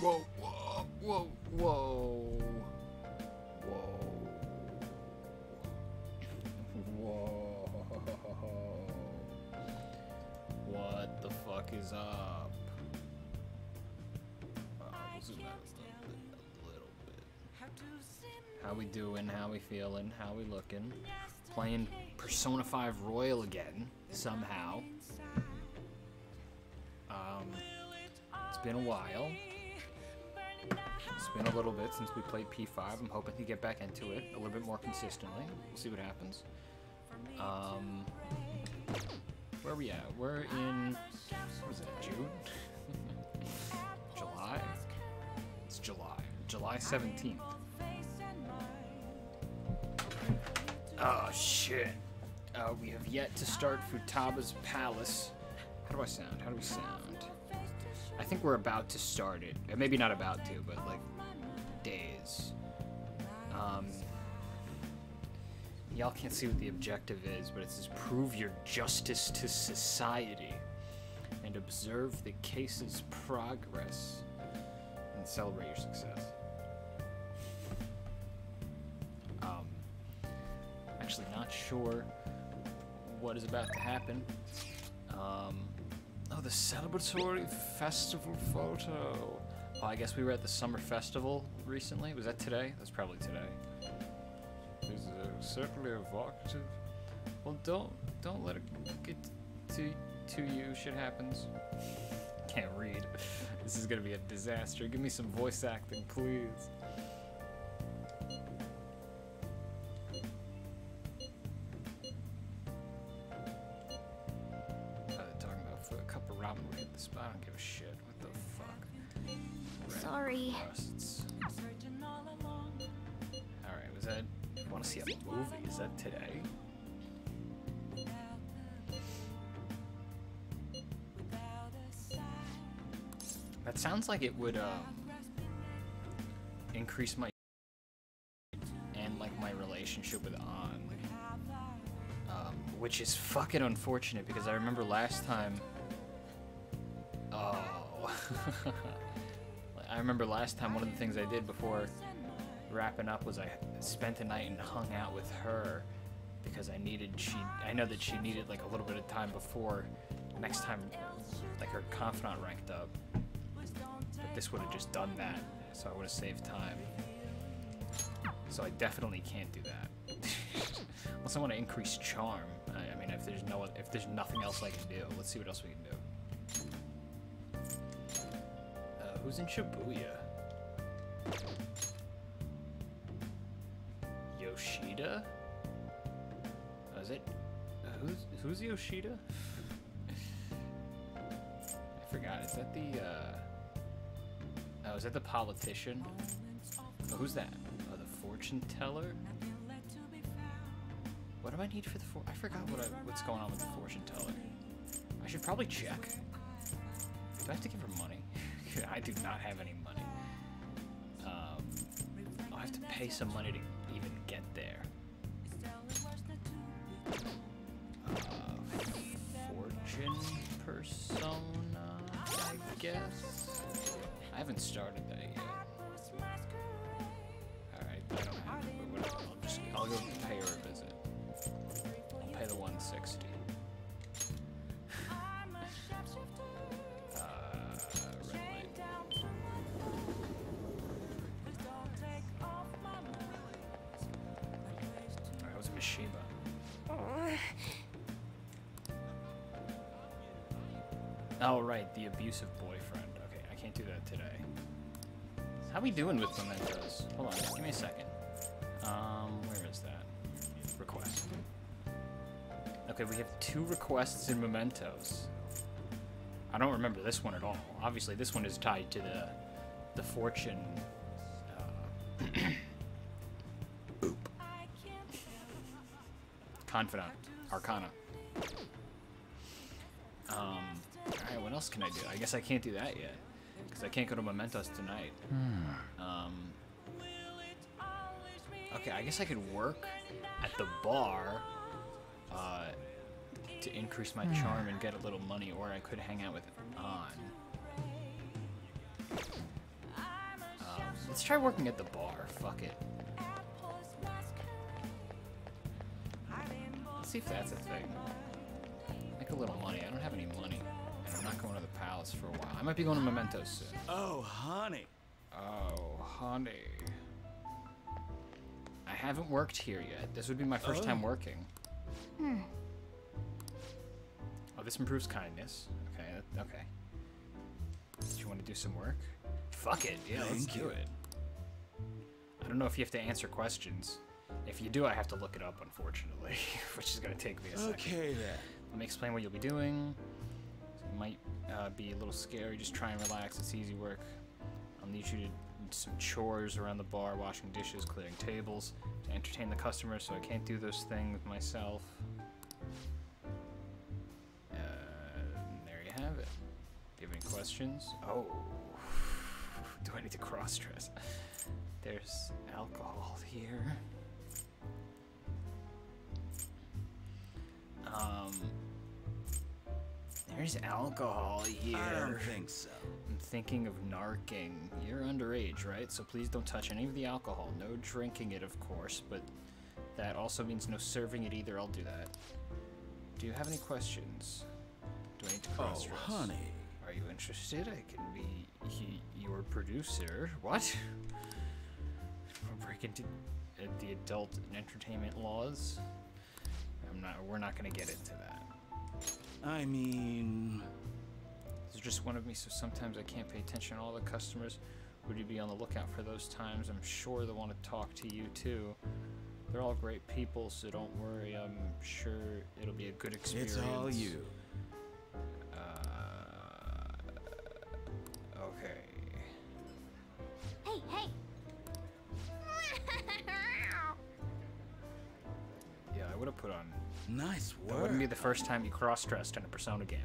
Whoa. What the fuck is up? I'll zoom out a little bit. How we doing? How we feeling? How we looking? Playing Persona 5 Royal again, somehow. It's been a while. It's been a little bit since we played P5. I'm hoping to get back into it a little bit more consistently. We'll see what happens. Where are we at? We're in, what is it, June? July? It's July. July 17th. Oh, shit. We have yet to start Futaba's Palace. How do I sound? How do we sound? I think we're about to start it. Maybe not about to, but like days. Y'all can't see what the objective is, but it says prove your justice to society and observe the case's progress and celebrate your success. Actually not sure what is about to happen. Oh, the celebratory festival photo. Oh, I guess we were at the summer festival recently. Was that today? That's probably today. This is certainly evocative. Well, don't let it get to you. Shit happens. Can't read. This is gonna be a disaster. Give me some voice acting, please. Sounds like it would increase my and like my relationship with Ann, which is fucking unfortunate because I remember last time. Oh, I remember last time one of the things I did before wrapping up was I spent the night and hung out with her because I know that she needed like a little bit of time before next time like her confidant ranked up. But this would have just done that, so I would have saved time. So I definitely can't do that. Unless I want to increase charm. I mean, if there's nothing else I can do, let's see what else we can do. Who's in Shibuya? Yoshida? Is it? Who's Yoshida? I forgot. Is that the? Oh, is that the politician? Oh, who's that? Oh, the fortune teller? What do I need for the I forgot what's going on with the fortune teller. I should probably check. Do I have to give her money? I do not have any money. I'll have to pay some money to even get there. Fortune persona, I guess? I haven't started that yet. Alright, I don't have to, but whatever. I'll go pay her a visit. I'll pay the 160. Red light. Alright, how's Mishima? Oh, right, the abusive boyfriend. Do that today. How we doing with Mementos? Hold on, just give me a second. Where is that? Request. Okay, we have 2 requests in Mementos. I don't remember this one at all. Obviously, this one is tied to the fortune. Oop. Confidant. Arcana. Alright, what else can I do? I guess I can't do that yet. Because I can't go to Mementos tonight. Okay, I guess I could work at the bar to increase my charm and get a little money, or I could hang out with Ann. Let's try working at the bar. Fuck it. Let's see if that's a thing. Make a little money. I don't have any money. I'm not going to the palace for a while. I might be going to Mementos soon. Oh, honey. Oh, honey. I haven't worked here yet. This would be my first time working. Hmm. Oh, this improves kindness. Okay, okay. Do you want to do some work? Fuck it. Yeah, let's do it. I don't know if you have to answer questions. If you do, I have to look it up, unfortunately, which is going to take me a second. Okay, then. Let me explain what you'll be doing. It might be a little scary. Just try and relax. It's easy work. I'll need you to do some chores around the bar, washing dishes, clearing tables, to entertain the customers, so I can't do those things myself. There you have it. Do you have any questions? Oh. Do I need to cross-dress? There's alcohol here. There's alcohol here. I don't think so. I'm thinking of narking. You're underage, right? So please don't touch any of the alcohol. No drinking it, of course, but that also means no serving it either. I'll do that. Do you have any questions? Do I need to cross-dress? Oh, honey. Are you interested? I can be your producer. What? We'll break into the adult and entertainment laws. We're not gonna get into that. I mean, there's just one of me, so sometimes I can't pay attention to all the customers. Would you be on the lookout for those times? I'm sure they want to talk to you too. They're all great people, so don't worry. I'm sure it'll be a good experience. It's all you. Okay. Hey, hey. Yeah, I would have put on. Nice work. That wouldn't be the first time you cross-dressed in a Persona game.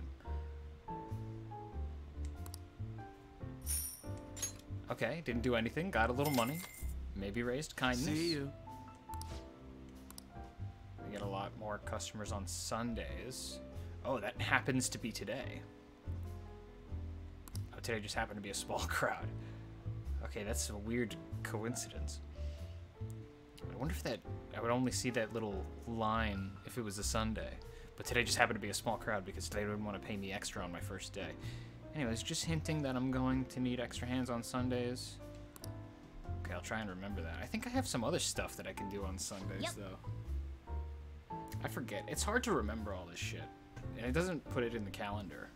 Okay, didn't do anything. Got a little money. Maybe raised kindness. See you. We get a lot more customers on Sundays. Oh, that happens to be today. Oh, today just happened to be a small crowd. Okay, that's a weird coincidence. I wonder if that, I would only see that little line if it was a Sunday. But today just happened to be a small crowd because they didn't want to pay me extra on my first day. Anyways, just hinting that I'm going to need extra hands on Sundays. Okay, I'll try and remember that. I think I have some other stuff that I can do on Sundays, though. I forget. It's hard to remember all this shit. And it doesn't put it in the calendar.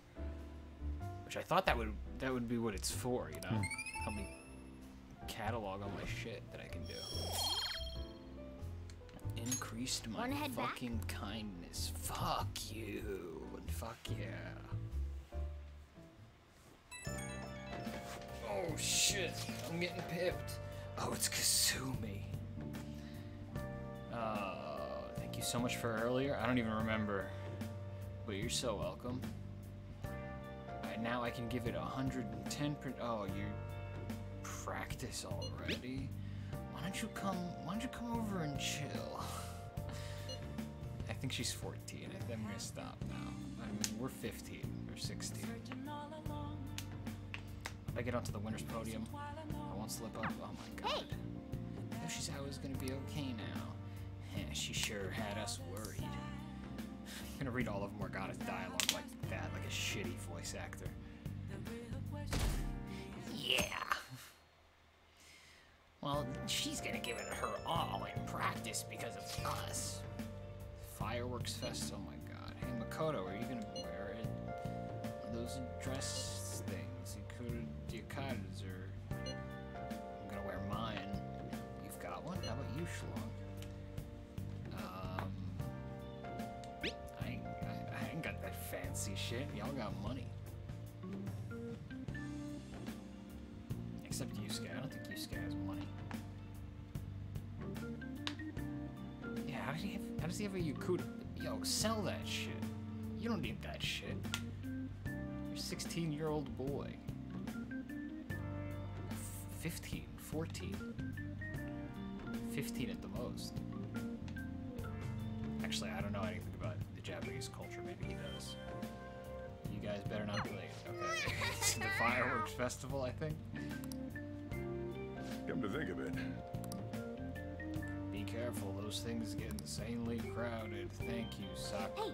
Which I thought that would be what it's for, you know? Help me catalog all my shit that I can do. Increased my fucking kindness. Fuck you. And fuck yeah. Oh shit. I'm getting pipped. Oh, it's Kasumi. Thank you so much for earlier. I don't even remember. But you're so welcome. And now I can give it 110%. Oh, you practice already? Why don't you come over and chill? I think she's 14. I'm gonna stop now. I mean, we're 15 or 16. If I get onto the winner's podium, I won't slip up. Oh my god. Yoshi's always gonna be okay now. Yeah, she sure had us worried. I'm gonna read all of Morgana's dialogue like that, like a shitty voice actor. Yeah. Well, she's gonna give it her all in practice because of us. Fireworks fest, oh my god. Hey Makoto, are you gonna wear it? Those dress things, you could, or I'm gonna wear mine. You've got one? How about you, Shlong? I ain't got that fancy shit. Y'all got money. Except Yusuke, I don't think Yusuke has money. Yeah, how does he have a Yakuza? Yo, sell that shit. You don't need that shit. You're a 16-year-old boy. 15, 14. 15 at the most. Actually, I don't know anything about the Japanese culture, maybe he does. You guys better not be late. Okay. It's the fireworks festival, I think. Come to think of it. Be careful, those things get insanely crowded. Thank you, Sakura.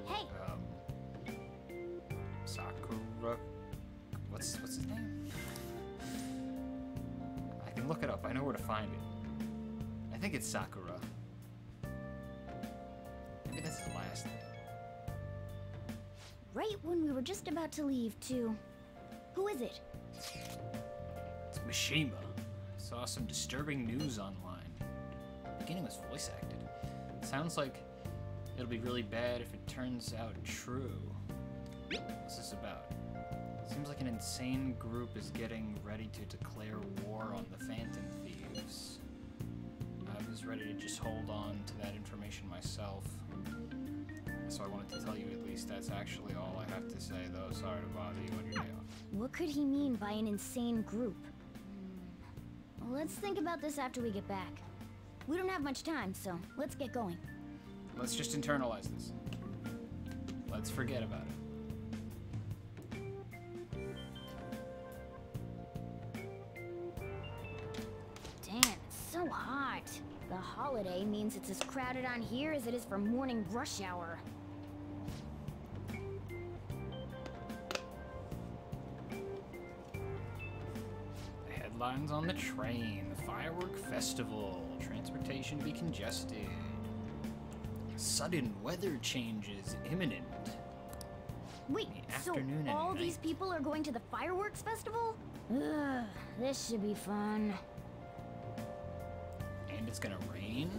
Hey, hey! Sakura? What's his name? I can look it up. I know where to find it. I think it's Sakura. Maybe that's his last name. Right when we were just about to leave, too. Who is it? It's Mishima. Saw some disturbing news online. The beginning was voice acted. It sounds like it'll be really bad if it turns out true. What's this about? Seems like an insane group is getting ready to declare war on the Phantom Thieves. I was ready to just hold on to that information myself. So I wanted to tell you at least that's actually all I have to say, though. Sorry to bother you on your day off. What could he mean by an insane group? Well, let's think about this after we get back. We don't have much time, so let's get going. Let's just internalize this. Let's forget about it. The holiday means it's as crowded on here as it is for morning rush hour. The headlines on the train, the firework festival, transportation be congested, sudden weather changes imminent. Wait, so all these people are going to the fireworks festival? Ugh, this should be fun. It's gonna rain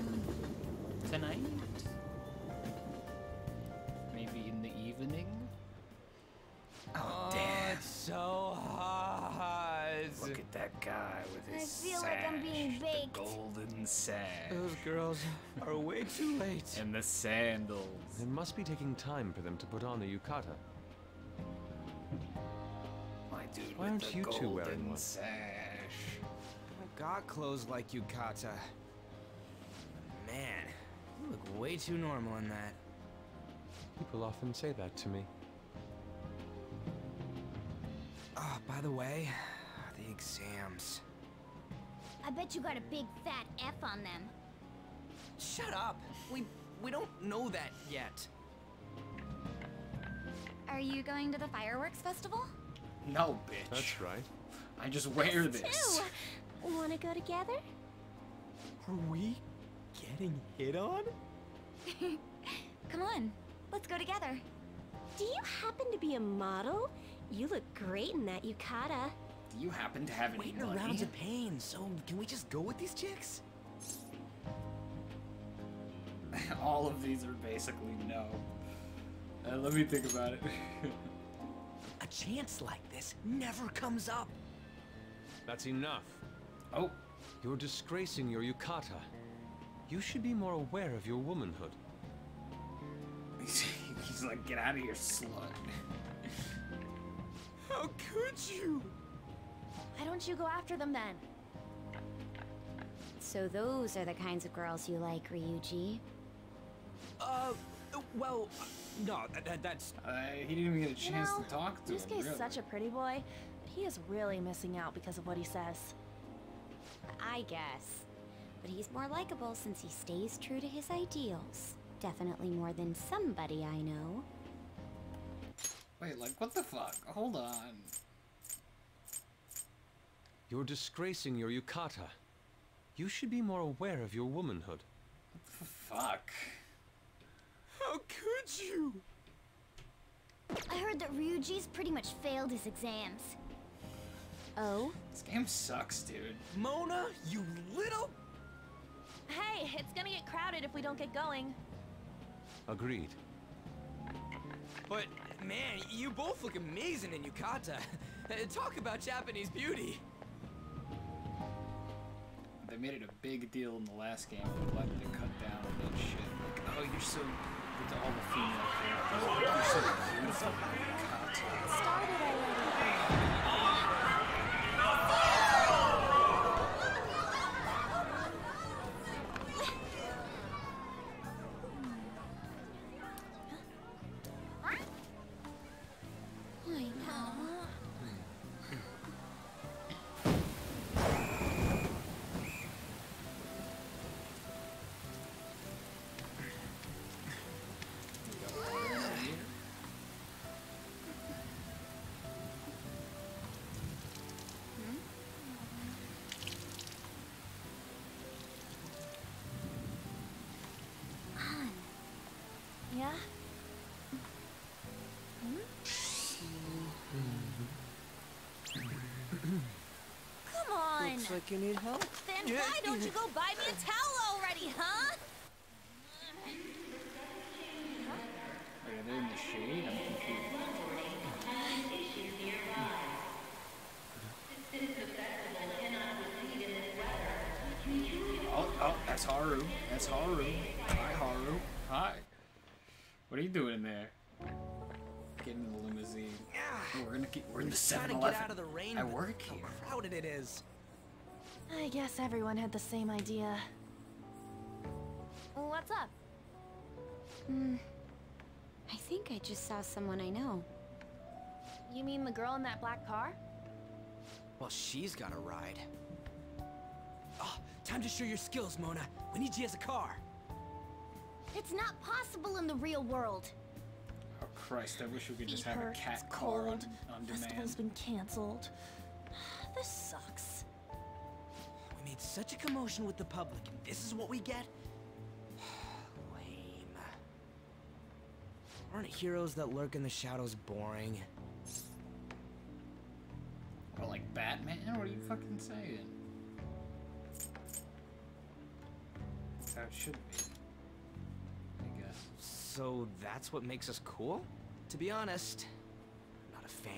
tonight? Maybe in the evening? Oh, damn. It's so hot. Look at that guy with his sash. I feel like I'm being baked. The golden sash. Those girls are way too late. And the sandals. It must be taking time for them to put on the yukata. My dude, why aren't you two wearing one? Sash. I got clothes like yukata. Man, you look way too normal in that. People often say that to me. Oh, by the way, the exams. I bet you got a big fat F on them. Shut up! We don't know that yet. Are you going to the fireworks festival? No, bitch. That's right. I just wear this. Too. Wanna go together? Are we getting hit on? Come on, let's go together. Do you happen to be a model? You look great in that yukata. Do you happen to have any money? Waiting around to pain, so can we just go with these chicks? All of these are basically no. Let me think about it. A chance like this never comes up. That's enough. Oh. You're disgracing your yukata. You should be more aware of your womanhood. He's like, get out of here, slut. How could you? Why don't you go after them then? So those are the kinds of girls you like, Ryuji? Well, no, that's... he didn't even get a chance to talk to him, really. This guy's such a pretty boy, but he is really missing out because of what he says. I guess. But he's more likable since he stays true to his ideals. Definitely more than somebody I know. Wait, like, what the fuck? Hold on. You're disgracing your yukata. You should be more aware of your womanhood. What the fuck? How could you? I heard that Ryuji's pretty much failed his exams. Oh? This game sucks, dude. Mona, you little... Hey, it's gonna get crowded if we don't get going. Agreed. But, man, you both look amazing in yukata. Talk about Japanese beauty. They made it a big deal in the last game, but I'm glad they cut down on that shit. Like, oh, you're so... with all the female characters. Like, you're so beautiful in yukata. Started already. Mia? Hmm? Come on! Looks like you need help. Then why don't you go buy me a towel already, huh? Are they in the shade? I'm confused. Oh, that's Haru. That's Haru. Hi, Haru. Hi. What are you doing in there? Get into the limousine. Oh, we're in the 7-Eleven. I work here. How crowded it is. I guess everyone had the same idea. What's up? I think I just saw someone I know. You mean the girl in that black car? Well, she's got a ride. Oh, time to show your skills, Mona. We need you as a car. It's not possible in the real world. Oh, Christ, I wish we could just have a cat car on demand. Festival's been canceled. This sucks. We made such a commotion with the public, and this is what we get? Lame. Aren't heroes that lurk in the shadows boring? Or like Batman? What are you fucking saying? That should be, I guess. So that's what makes us cool? To be honest, I'm not a fan.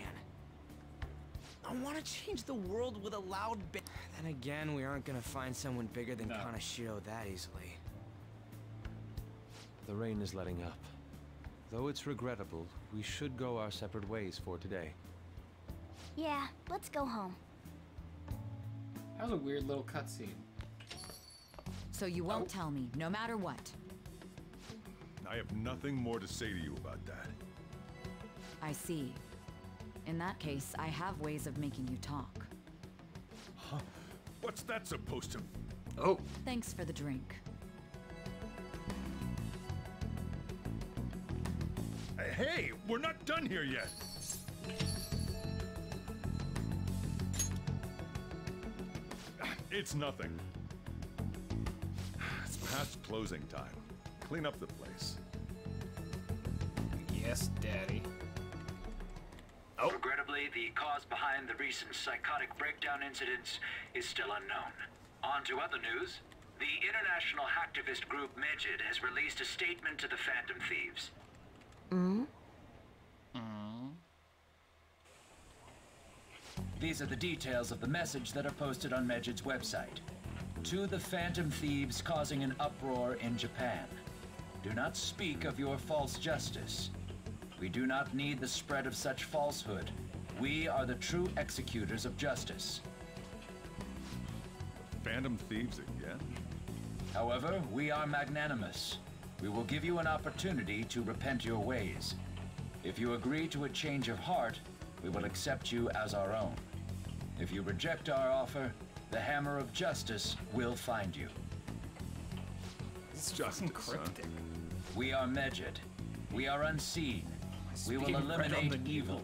I want to change the world with a loud bit. Then again, we aren't gonna find someone bigger than Kaneshiro that easily. The rain is letting up. Though it's regrettable, we should go our separate ways for today. Yeah, let's go home. That was a weird little cutscene. So you won't tell me, no matter what. I have nothing more to say to you about that. I see. In that case, I have ways of making you talk. Huh? What's that supposed to... Oh. Thanks for the drink. Hey, we're not done here yet. It's nothing. Past closing time. Clean up the place. Yes, Daddy. Oh. Regrettably, the cause behind the recent psychotic breakdown incidents is still unknown. On to other news. The international hacktivist group Medjed has released a statement to the Phantom Thieves. These are the details of the message that are posted on Medjed's website. To the Phantom Thieves causing an uproar in Japan. Do not speak of your false justice. We do not need the spread of such falsehood. We are the true executors of justice. Phantom Thieves again? However, we are magnanimous. We will give you an opportunity to repent your ways. If you agree to a change of heart, we will accept you as our own. If you reject our offer, the hammer of justice will find you. It's just encrypted. We are Medjed. We are unseen. We will eliminate evil.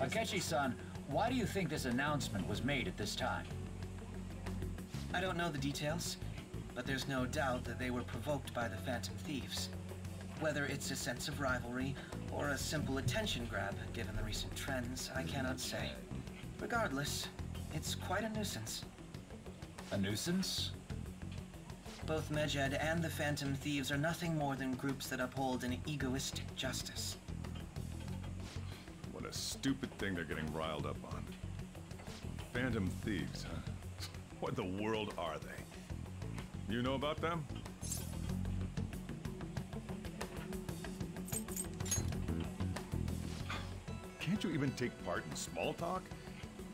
Akechi-san, why do you think this announcement was made at this time? I don't know the details, but there's no doubt that they were provoked by the Phantom Thieves. Whether it's a sense of rivalry or a simple attention grab, given the recent trends, I cannot say. Regardless, it's quite a nuisance. A nuisance? Both Medjed and the Phantom Thieves are nothing more than groups that uphold an egoistic justice. What a stupid thing they're getting riled up on. Phantom Thieves, huh? What the world are they? You know about them? Can't you even take part in small talk?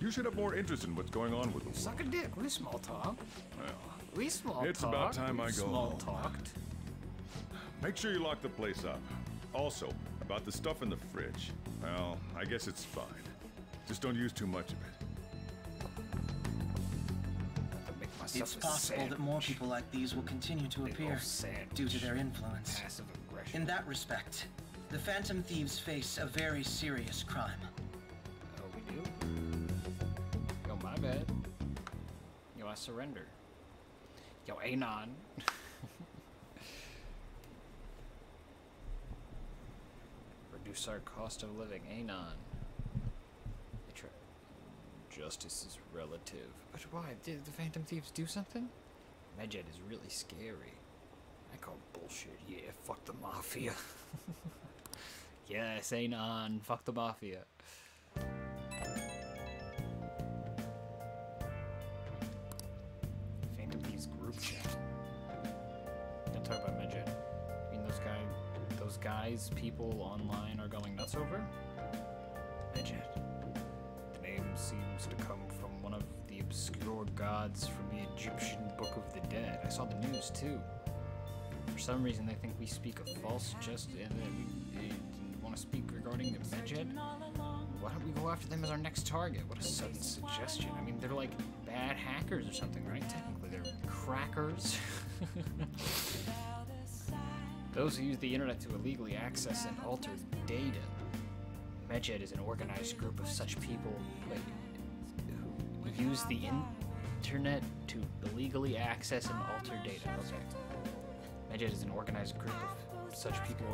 You should have more interest in what's going on with the world. Suck a dick. We're small talk. Well, we small talk. It's about time I go home. Small talked. Make sure you lock the place up. Also, about the stuff in the fridge. Well, I guess it's fine. Just don't use too much of it. It's possible that more people like these will continue to appear due to their influence. In that respect, the Phantom Thieves face a very serious crime. My bad. Yo, I surrender. Yo, Anon. reduce our cost of living. Anon. Justice is relative. But why? Did the Phantom Thieves do something? Medjed is really scary. I call bullshit. Yeah, fuck the Mafia. Yes, Anon. Fuck the Mafia. Phantom Thieves group chat. Don't talk about Medjed. I mean, those guys, people online are going nuts over Medjed. The name seems to come from one of the obscure gods from the Egyptian Book of the Dead. I saw the news too. For some reason, they think we speak a false justice, and we want to speak regarding the Medjed. Why don't we go after them as our next target? What a sudden suggestion. I mean, they're like bad hackers or something, right? Technically, they're crackers. Those who use the internet to illegally access and alter data. Medjed is an organized group of such people who use the internet to illegally access and alter data. Okay. Medjed is an organized group of such people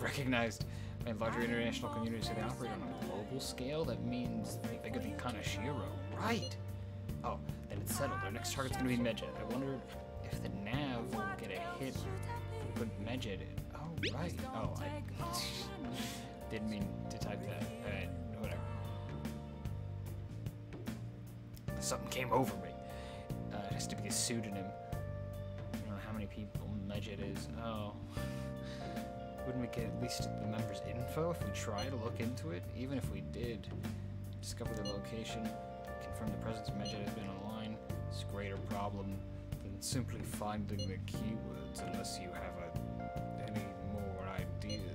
recognized by larger international communities, so they operate on a global scale. That means they're bigger than Kaneshiro. Right! Oh, then it's settled. Our next target's gonna be Medjed. I wonder if the nav will get a hit. But Medjed. Oh, right. Oh, I didn't mean to type that. Alright, whatever. Something came over me. It has to be a pseudonym. I don't know how many people Medjed is. Oh. Wouldn't we get at least the members' info if we try to look into it? Even if we did discover their location, confirm the presence of Medjed has been online, it's a greater problem than simply finding the keywords unless you have any more ideas.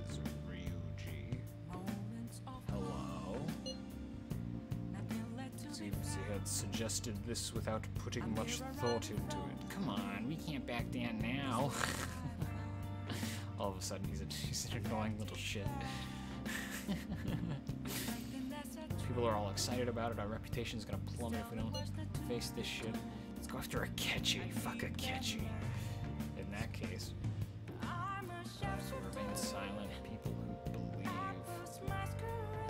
Had suggested this without putting much thought into it. Come on, we can't back down now. All of a sudden, he's an annoying little shit. People are all excited about it. Our reputation's gonna plummet if we don't face this shit. Let's go after Akechi. Fuck Akechi. In that case, so remain silent. People who believe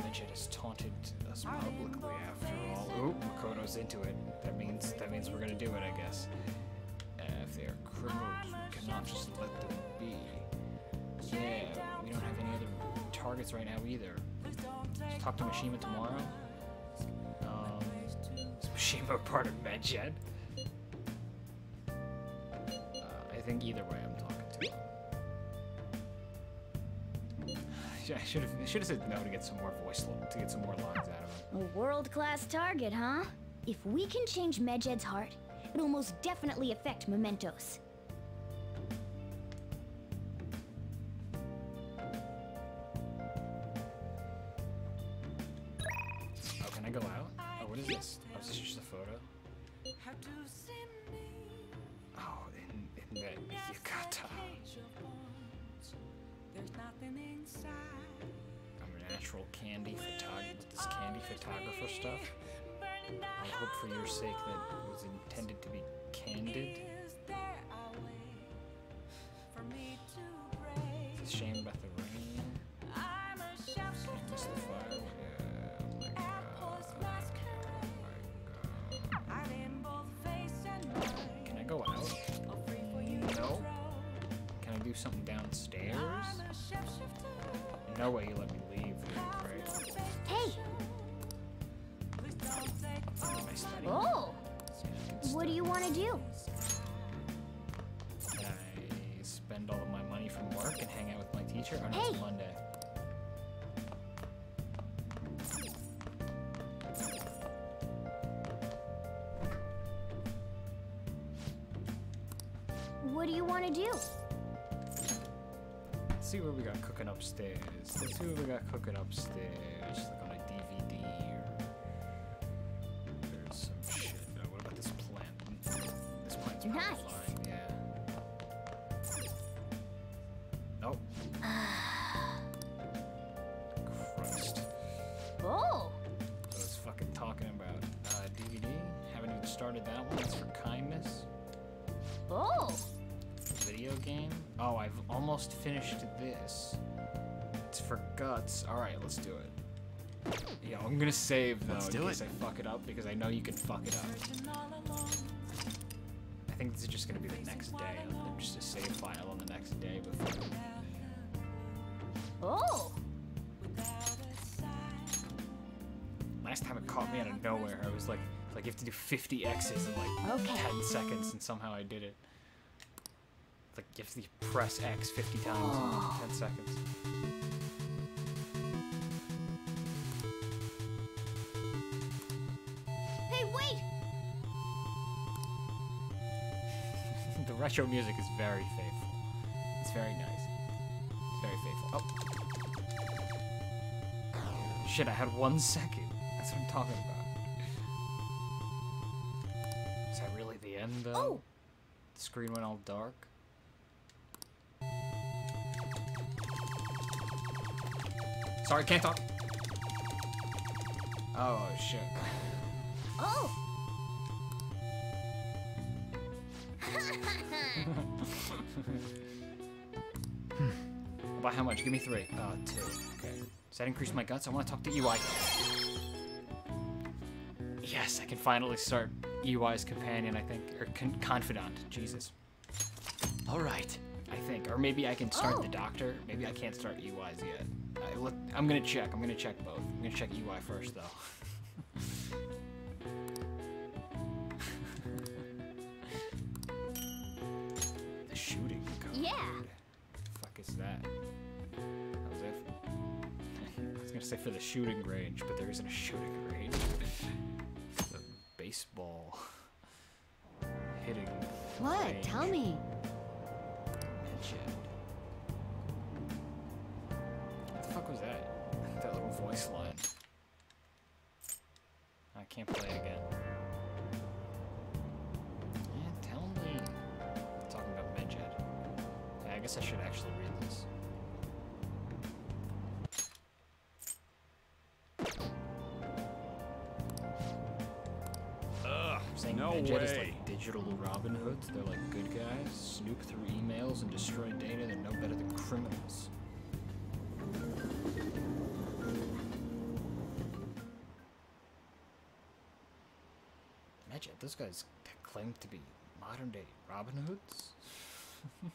Medjed has taunted us publicly after all. Ooh, Makoto's into it. That means we're gonna do it, I guess. If they are criminals, we cannot just let them be. Yeah, we don't have any other targets right now either. Let's talk to Mishima tomorrow. Is Mishima part of Medjed? I think either way I'm talking to him. I should have said no to get some more lines out of him. A world-class target, huh? If we can change Medjed's heart, it'll most definitely affect Mementos. Oh, can I go out? Oh, what is this? Oh, is this just a photo? Oh, in that yukata. I'm a natural candy photographer with this candy photographer stuff. I hope for your sake that it was intended to be candid. It's a shame about the rain. I miss the fire. Oh my god. Can I go out? No. Can I do something downstairs? No way you let me leave. Right? Hey! Oh! What do you want to do? Can I spend all of my money from work and hang out with my teacher? Oh, no, hey. It's Monday. What do you want to do? Let's see what we got cooking upstairs. Like on a DVD or some shit. Oh, what about this plant? This plant's probably nice. Flying, yeah. Nope. Christ. Oh! What I was fucking talking about. DVD? Haven't even started that one. It's for kindness. Oh! Video game? Oh, I've almost finished this. Guts for guts. Alright, let's do it. Yeah, I'm gonna save though in case I fuck it up, because I know you can fuck it up. I think this is just gonna be the next day. Just a save file on the next day before. Oh! Last time it caught me out of nowhere. I was like you have to do 50 X's in like 10 seconds, and somehow I did it. It's like you have to press X 50 times in 10 seconds. Hey, wait! The retro music is very faithful. It's very nice. It's very faithful. Oh. Shit, I had 1 second. That's what I'm talking about. Is that really the end, though? Oh. The screen went all dark. Sorry, can't talk. Oh, shit. Oh! About how much? Give me 3. 2. Okay. Does that increase my guts? I want to talk to EY. Yes, I can finally start EY's companion, I think. Or confidant. Jesus. All right. I think. Or maybe I can start the doctor. Maybe I can't start EY's yet. I'm gonna check. I'm gonna check both. I'm gonna check EY first, though. The shooting code. Yeah. The fuck is that? That was it. I was gonna say for the shooting range, but there isn't a shooting range. It's a baseball hitting. What? Range. Tell me. Medjed. What was that? That little voice line. I can't play again. Yeah, tell me. I'm talking about Medjed. Yeah, I guess I should actually read this. I'm saying no Medjed is like digital Robin Hoods. They're like good guys, snoop through emails and destroy data. They're no better than criminals. Those guys claim to be modern-day Robin Hoods. The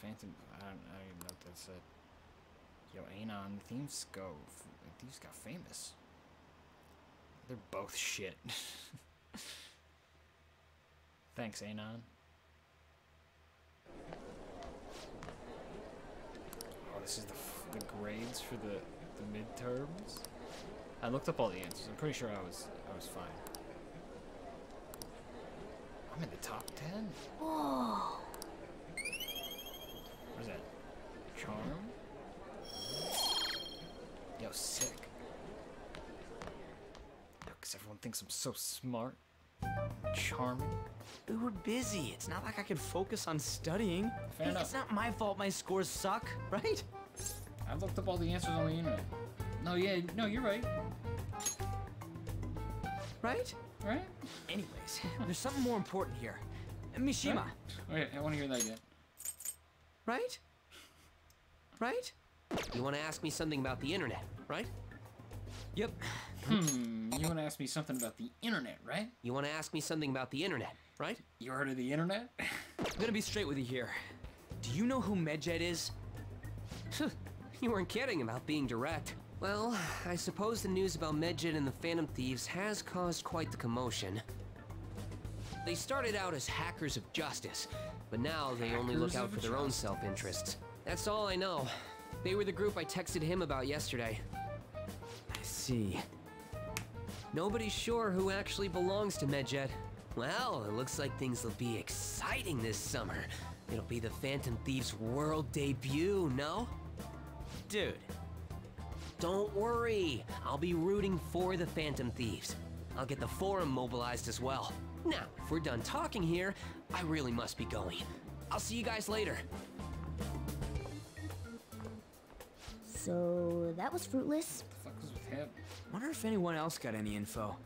Phantom... I don't even know what that said. Yo, Anon, thieves got famous. They're both shit. Thanks, Anon. Oh, this is the grades for the midterms. I looked up all the answers. I'm pretty sure I was fine. I'm in the top 10. Oh. What is that? Charm? Yo, sick. Because everyone thinks I'm so smart. Charming. But we're busy. It's not like I can focus on studying. Fair enough. It's not my fault my scores suck, right? I looked up all the answers on the internet. No, yeah, no, you're right. Right? Right? Anyways, there's something more important here. Mishima. Right? Okay, I want to hear that again. Right? Right? You want to ask me something about the internet, right? Yep. You want to ask me something about the internet, right? You want to ask me something about the internet, right? You heard of the internet? I'm gonna be straight with you here. Do you know who Medjed is? You weren't kidding about being direct. Well, I suppose the news about Medjed and the Phantom Thieves has caused quite the commotion. They started out as hackers of justice, but now they only look out for their own self-interests. That's all I know. They were the group I texted him about yesterday. I see. Nobody's sure who actually belongs to Medjed. Well, it looks like things will be exciting this summer. It'll be the Phantom Thieves' world debut, no? Dude. Don't worry, I'll be rooting for the Phantom Thieves. I'll get the forum mobilized as well. Now, if we're done talking here, I really must be going. I'll see you guys later. So, that was fruitless. What the fuck was with him? Wonder if anyone else got any info.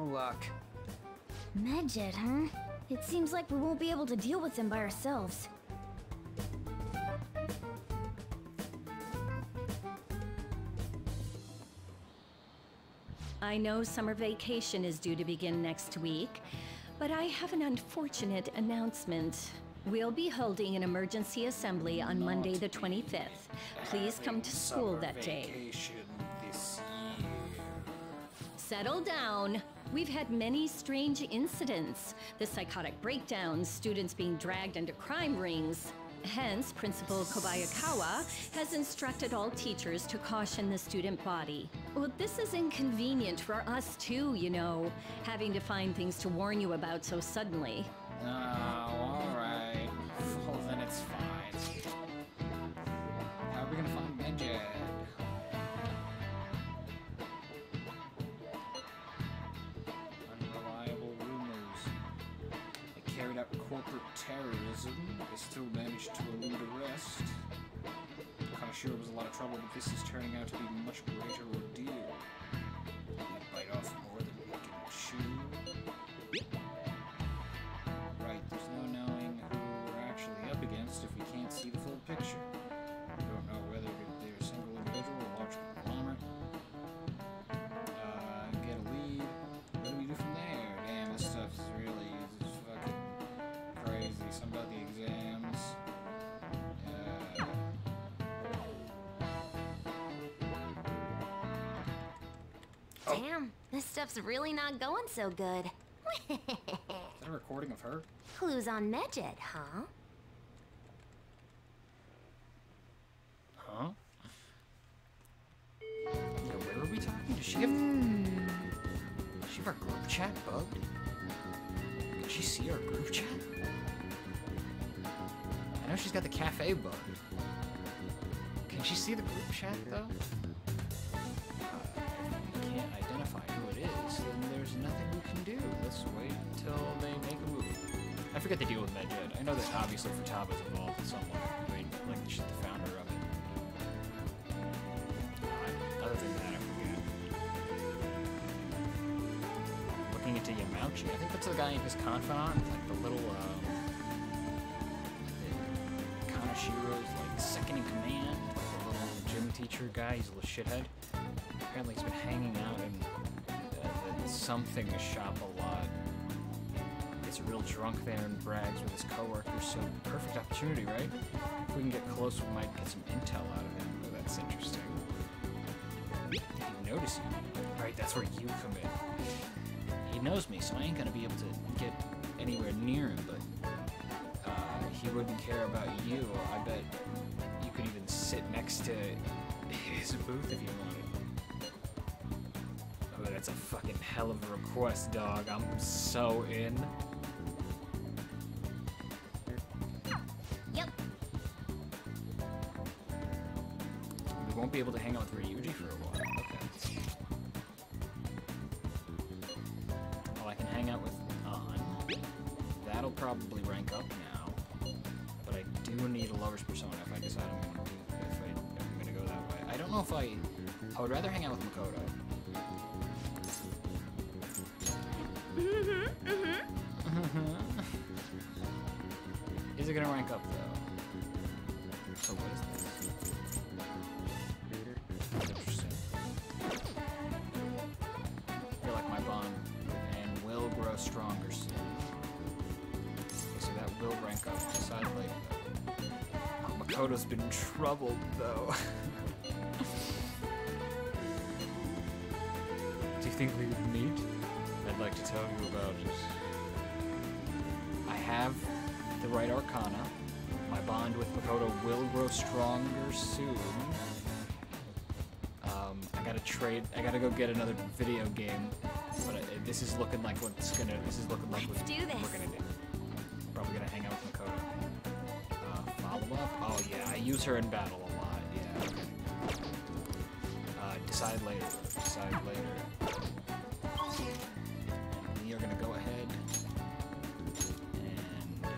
No luck. Medjed, huh? It seems like we won't be able to deal with him by ourselves. I know summer vacation is due to begin next week, but I have an unfortunate announcement. We'll be holding an emergency assembly on Monday the 25th. Please come to school that day. Settle down. We've had many strange incidents. The psychotic breakdowns, students being dragged into crime rings. Hence, Principal Kobayakawa has instructed all teachers to caution the student body. Well, this is inconvenient for us too, you know, having to find things to warn you about so suddenly. Oh, all right. Well, then it's fine. How are we gonna find Medjed? Unreliable rumors. They carried out corporate terrorism. They still managed to elude arrest. Kaneshiro was a lot of trouble, but this is turning out to be a much greater ordeal. We bite off more than we can chew. Right, there's no knowing who we're actually up against if we can't see the full picture. We don't know whether they're a single individual or a large conglomerate. Get a lead. What do we do from there? Damn, this stuff's really fucking crazy. Something about the exams. Damn, this stuff's really not going so good. Is that a recording of her? Clues on Medjed, huh? Huh? Yeah, where are we talking? Does she have... Does she have our group chat bugged? Can she see our group chat? I know she's got the cafe bugged. Can she see the group chat, though? Let's wait until they make a move. I forget the deal with Medjed. I know that obviously Futaba is involved in someone. I mean, like, she's the founder of it. Other than that, I forget. Looking into Yamauchi, I think that's the guy in his confidant, like the little, Kanashiro's, like, second in command, like the little gym teacher guy. He's a little shithead. Apparently he's been hanging out and something to shop a lot. Gets a real drunk there and brags with his coworkers, so perfect opportunity, right? If we can get close, we might get some intel out of him. Oh, that's interesting. Did he notice you? Right, that's where you come in. He knows me, so I ain't gonna be able to get anywhere near him, but he wouldn't care about you. I bet you could even sit next to his booth if you wanted. That's a fucking hell of a request, dog. I'm so in. Yep. We won't be able to hang out with Ryuji for a while. Okay. Well, I can hang out with Ann. That'll probably rank up now. But I do need a lover's persona if I decide I'm gonna go that way. I don't know if I would rather hang out with Makoto. Is it gonna rank up though? So what is this? That's interesting. I feel like my bond and will grow stronger soon. Okay, so that will rank up decidedly. Oh, Makoto's been troubled though. Do you think we would meet? I'd like to tell you about it. I have the right arcana. My bond with Makoto will grow stronger soon. I gotta go get another video game. But this is looking like what's gonna. This is looking like what we're gonna do. I'm probably gonna hang out with Makoto. Follow up. Oh yeah, I use her in battle a lot. Yeah. Okay. Decide later. Decide later. You're gonna go ahead and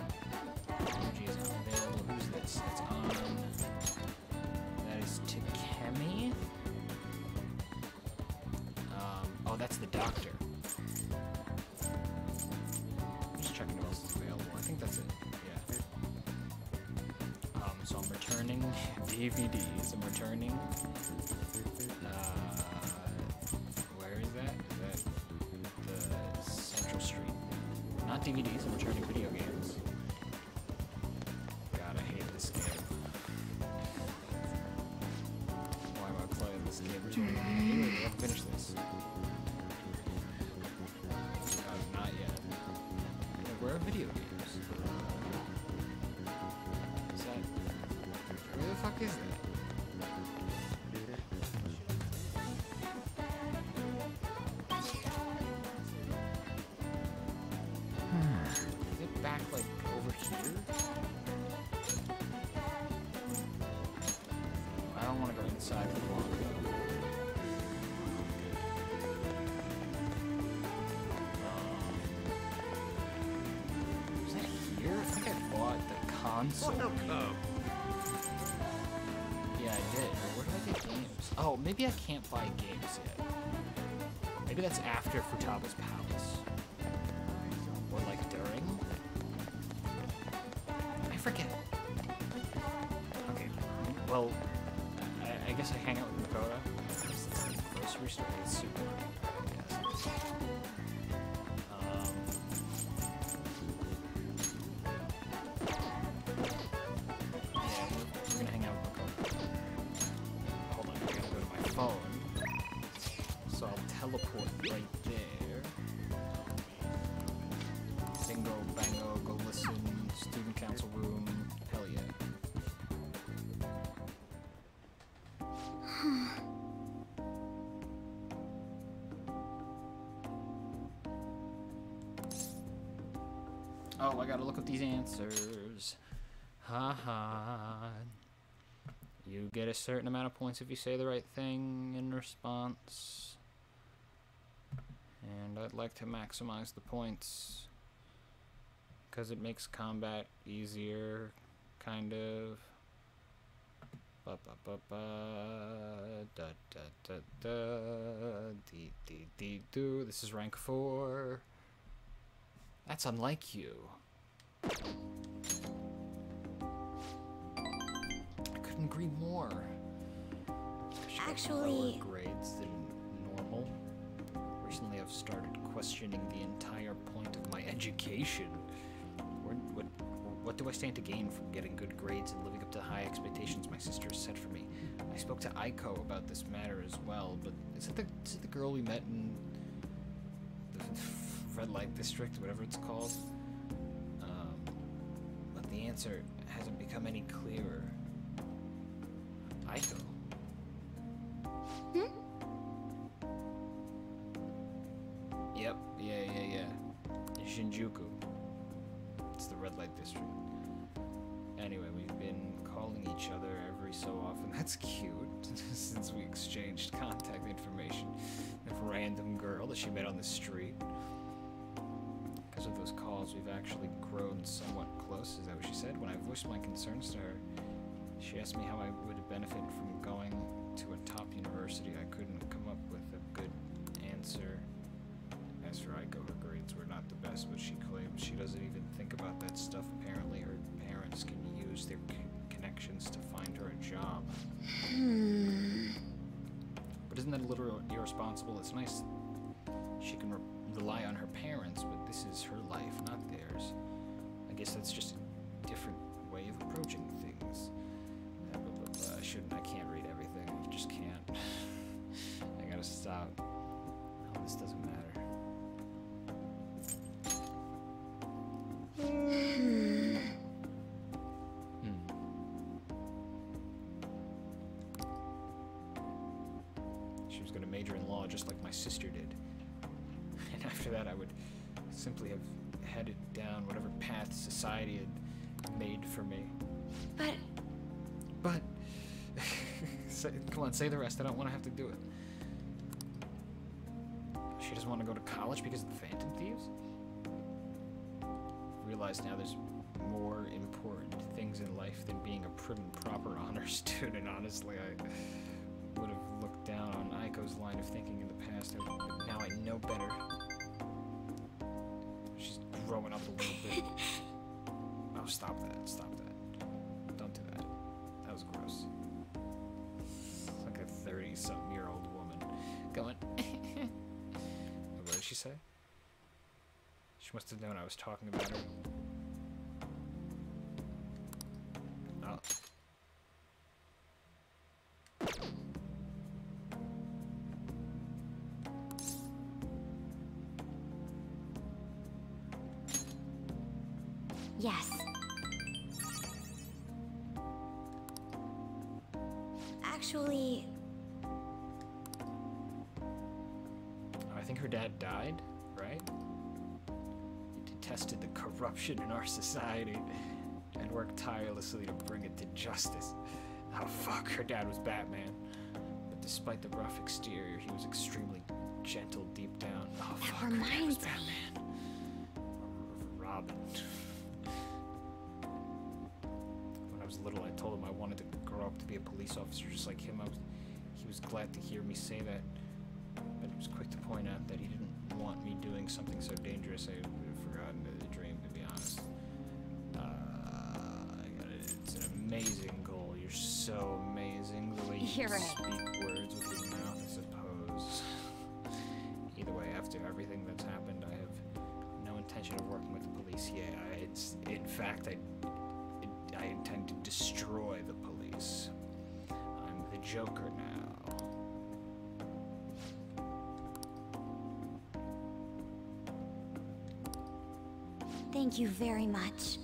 energy is unavailable. Who's this? It's on. That is Takemi. Oh, that's the doctor. So I'm returning DVDs. I'm returning. Where is that? Is that the Central Street? Not DVDs. I'm returning video games. God, I hate this game. Why am I playing this game? Anyway, we have to finish this. Not yet. Where are video games? What the fuck is that? Is it back like over here? I don't want to go inside for long. Is that here? I think I bought the console. Oh. Oh, maybe I can't buy games yet. Maybe that's after Futaba's Palace. Or like during? I forget. Okay, well, I guess I hang out with Makoto. It's like a grocery store. It's super nice. I gotta look up these answers. Haha. You get a certain amount of points if you say the right thing in response. And I'd like to maximize the points. Because it makes combat easier, kind of. Ba ba ba ba. Da da da da. Dee dee dee doo. This is rank 4. That's unlike you. I couldn't agree more. Actually, lower grades than normal. Recently, I've started questioning the entire point of my education. What do I stand to gain from getting good grades and living up to the high expectations my sister has set for me? I spoke to Aiko about this matter as well, but is it the girl we met in the Red Light District, whatever it's called? But the answer hasn't become any clearer. Aiko. Hmm? Yep, yeah. Shinjuku. It's the Red Light District. Anyway, we've been calling each other every so often. That's cute. Since we exchanged contact information with a random girl that she met on the street. Because of those calls, we've actually grown somewhat close, is that what she said? When I voiced my concerns to her, she asked me how I would benefit from going to a top university. I couldn't come up with a good answer. As for Aiko, her grades were not the best, but she claims she doesn't even think about that stuff. Apparently, her parents can use their connections to find her a job. But isn't that a little irresponsible? It's nice she can rely on her parents, but this is her life, not theirs. I guess that's just a different way of approaching things. I can't read everything. I just can't. I gotta stop. No, this doesn't matter. Just like my sister did. And after that, I would simply have headed down whatever path society had made for me. But... Come on, say the rest. I don't want to have to do it. She doesn't want to go to college because of the Phantom Thieves? I realize now there's more important things in life than being a prim and proper honor student. Honestly, I would have looked down on Aiko's line of thinking in the past, but now I know better. She's growing up a little bit. Oh, stop that. Don't do that. going. What did she say? She must have known I was talking about her. Oh. Yes. Actually, I think her dad died, right? He detested the corruption in our society and worked tirelessly to bring it to justice. Oh fuck, her dad was Batman. But despite the rough exterior, he was extremely gentle deep down. Oh fuck, her dad was Batman. Robin. When I was little, I told him I wanted to grow up to be a police officer just like him. He was glad to hear me say that. But he was quick to point out that he didn't want me doing something so dangerous I would have forgotten the dream, to be honest. It's an amazing goal. You're so amazing. The way you speak words with your mouth, I suppose. Either way, after everything that's happened, I have no intention of working with the police. Yeah, it's, in fact, I intend to destroy the police. I'm the Joker now. Thank you very much.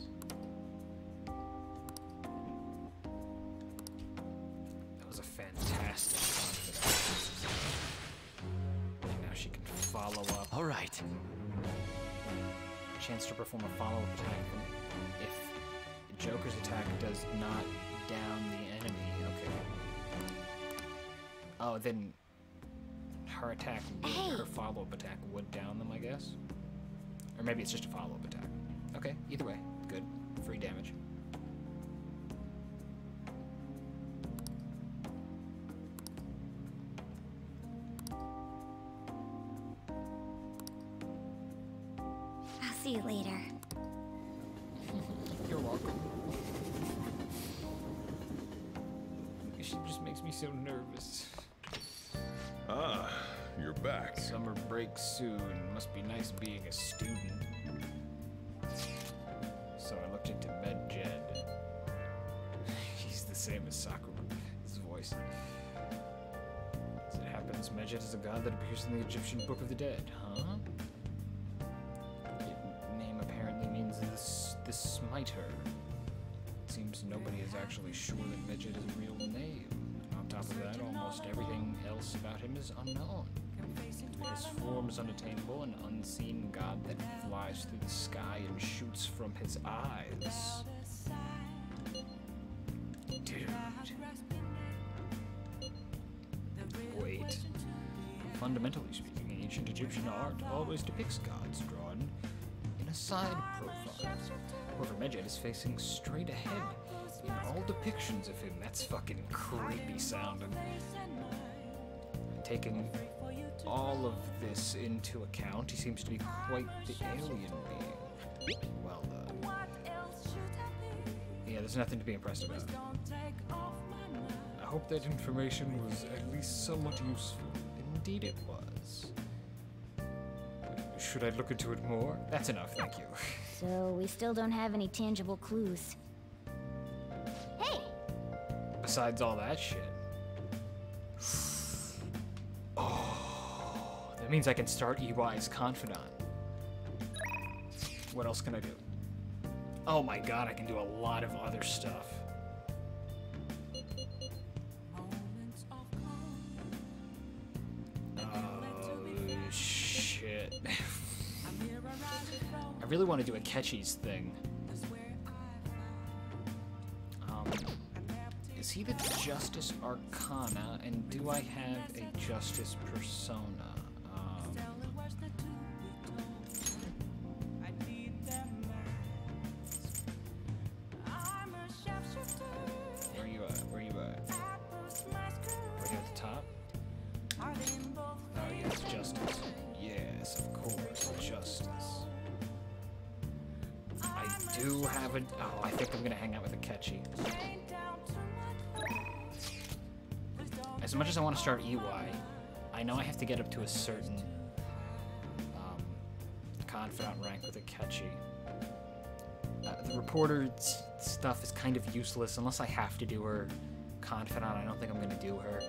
That was a fantastic one. Now she can follow up. All right. Chance to perform a follow-up attack. If the Joker's attack does not down the enemy, okay. Oh, then her attack, her follow-up attack would down them, I guess. Or maybe it's just a follow-up attack. Okay, either way, good. Free damage. I'll see you later. You're welcome. She just makes me so nervous. Ah, you're back. Summer break soon. Must be nice being a student. So I looked into Medjed. He's the same as Sakura, his voice. As it happens, Medjed is a god that appears in the Egyptian Book of the Dead, huh? The name apparently means the smiter. It seems nobody is actually sure that Medjed is a real name. And on top of that, almost everything else about him is unknown. His form is unattainable, an unseen god that flies through the sky and shoots from his eyes. Dude. Wait. Fundamentally speaking, ancient Egyptian art always depicts gods drawn in a side profile. However, Medjed is facing straight ahead in all depictions of him. That's fucking creepy sounding. Taking all of this into account, he seems to be quite the alien being. Well done. Yeah, there's nothing to be impressed about. I hope that information was at least somewhat useful. Indeed it was. Should I look into it more? That's enough, thank you. So, we still don't have any tangible clues. Hey! Besides all that shit. That means I can start EY's confidant. What else can I do? Oh my god, I can do a lot of other stuff. Oh, shit. I really want to do Akechi's thing. Is he the Justice Arcana, and do I have a Justice Persona? As much as I want to start EY, I I know I have to get up to a certain confidant rank with Akechi. The reporter stuff is kind of useless unless I have to do her confidant. I don't think I'm going to do her.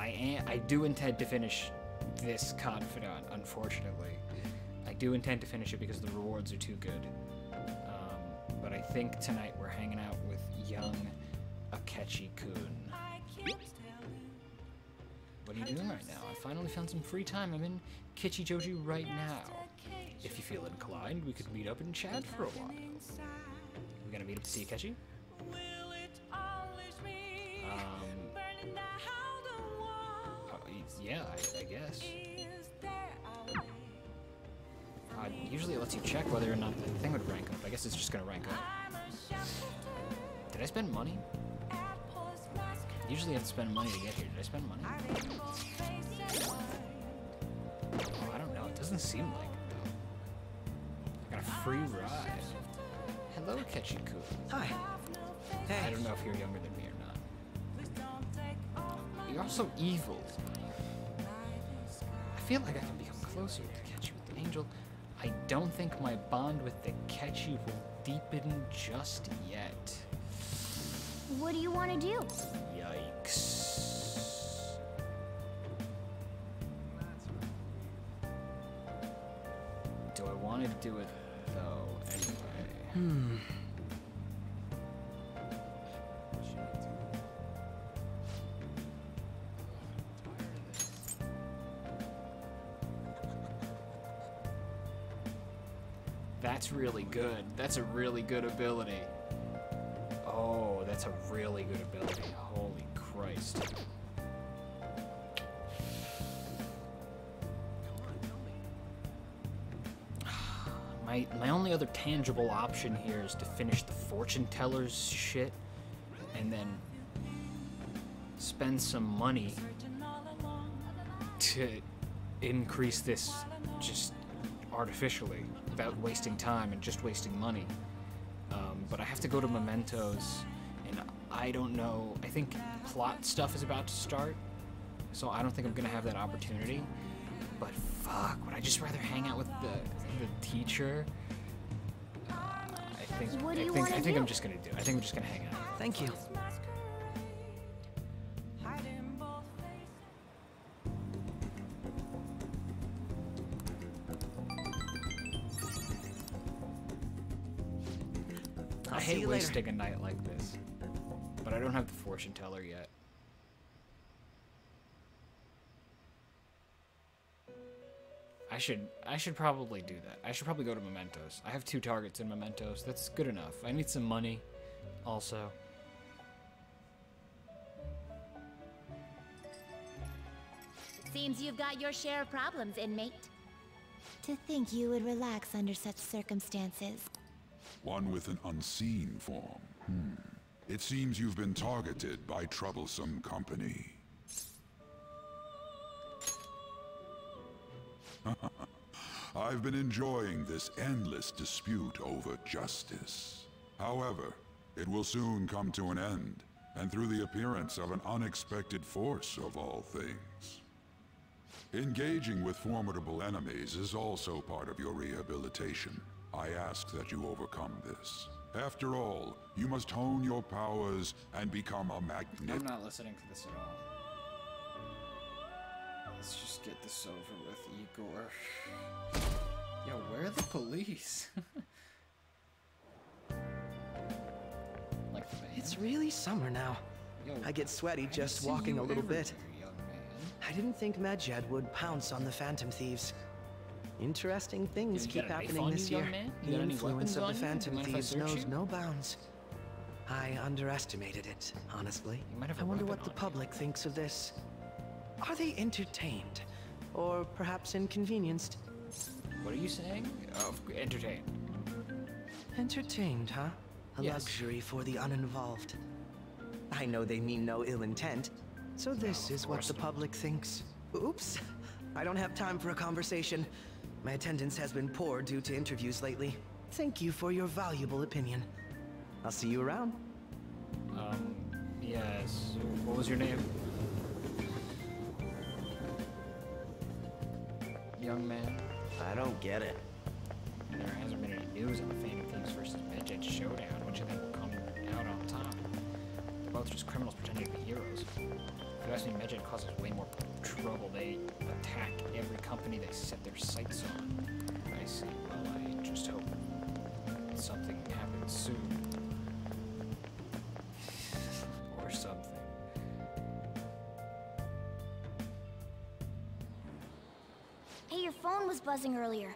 And I do intend to finish this confidant, unfortunately. I do intend to finish it because the rewards are too good. But I think tonight we're hanging out with young Akechi-kun. What are you doing right now? I finally found some free time. I'm in Kichijoji right now. If you feel inclined, we could meet up and chat for a while. We're gonna meet up to see Akechi? Yeah, I guess. Usually it lets you check whether or not the thing would rank up. I guess it's just gonna rank up. Did I spend money? Usually I have to spend money to get here. Did I spend money? Oh, I don't know. It doesn't seem like it, though. I got a free ride. Hello, Akechi-kun. Hi. Hey. I don't know if you're younger than me or not. You're also evil. I feel like I can become closer to Akechi with an angel. I don't think my bond with the Akechi will deepen just yet. What do you want to do? Yikes. Do I want to do it, though, anyway? That's really good. That's a really good ability. Oh, that's a really good ability. Holy Christ. My only other tangible option here is to finish the fortune teller's shit and then spend some money to increase this just artificially without wasting time and just wasting money. But I have to go to Mementos, and I don't know. I think plot stuff is about to start, so I don't think I'm gonna have that opportunity. But fuck, would I just rather hang out with the teacher? I think I'm just gonna do it. I think I'm just gonna hang out. Thank you. I hate wasting a night like this, but I don't have the fortune teller yet. I should probably do that. I should probably go to Mementos. I have 2 targets in Mementos. That's good enough. I need some money, also. Seems you've got your share of problems, inmate. To think you would relax under such circumstances. One with an unseen form. It seems you've been targeted by troublesome company. I've been enjoying this endless dispute over justice. However, it will soon come to an end, and through the appearance of an unexpected force of all things. Engaging with formidable enemies is also part of your rehabilitation. I ask that you overcome this. After all, you must hone your powers and become a magnet. I'm not listening to this at all. Let's just get this over with, Igor. Yo, where are the police? Like the man. It's really summer now. Yo, I get sweaty just walking a little bit. Young man. I didn't think Medjed would pounce on the Phantom Thieves. Interesting things keep happening this year. The influence of the Phantom Thieves knows no bounds. I underestimated it, honestly. I wonder what the public thinks of this. Are they entertained? Or perhaps inconvenienced? What are you saying? Entertained. Entertained, huh? A luxury for the uninvolved. I know they mean no ill intent. So this is what the public thinks. Oops. I don't have time for a conversation. My attendance has been poor due to interviews lately. Thank you for your valuable opinion. I'll see you around. Yes. What was your name? Young man. I don't get it. There hasn't been any news on the Phantom Thieves versus Medjed showdown. Which of them will come out on top? They're both just criminals pretending to be heroes. If you ask me, Medjed causes way more trouble. They attack every company they set their sights on. I see. Well, I just hope something happens soon. Or something. Hey, your phone was buzzing earlier.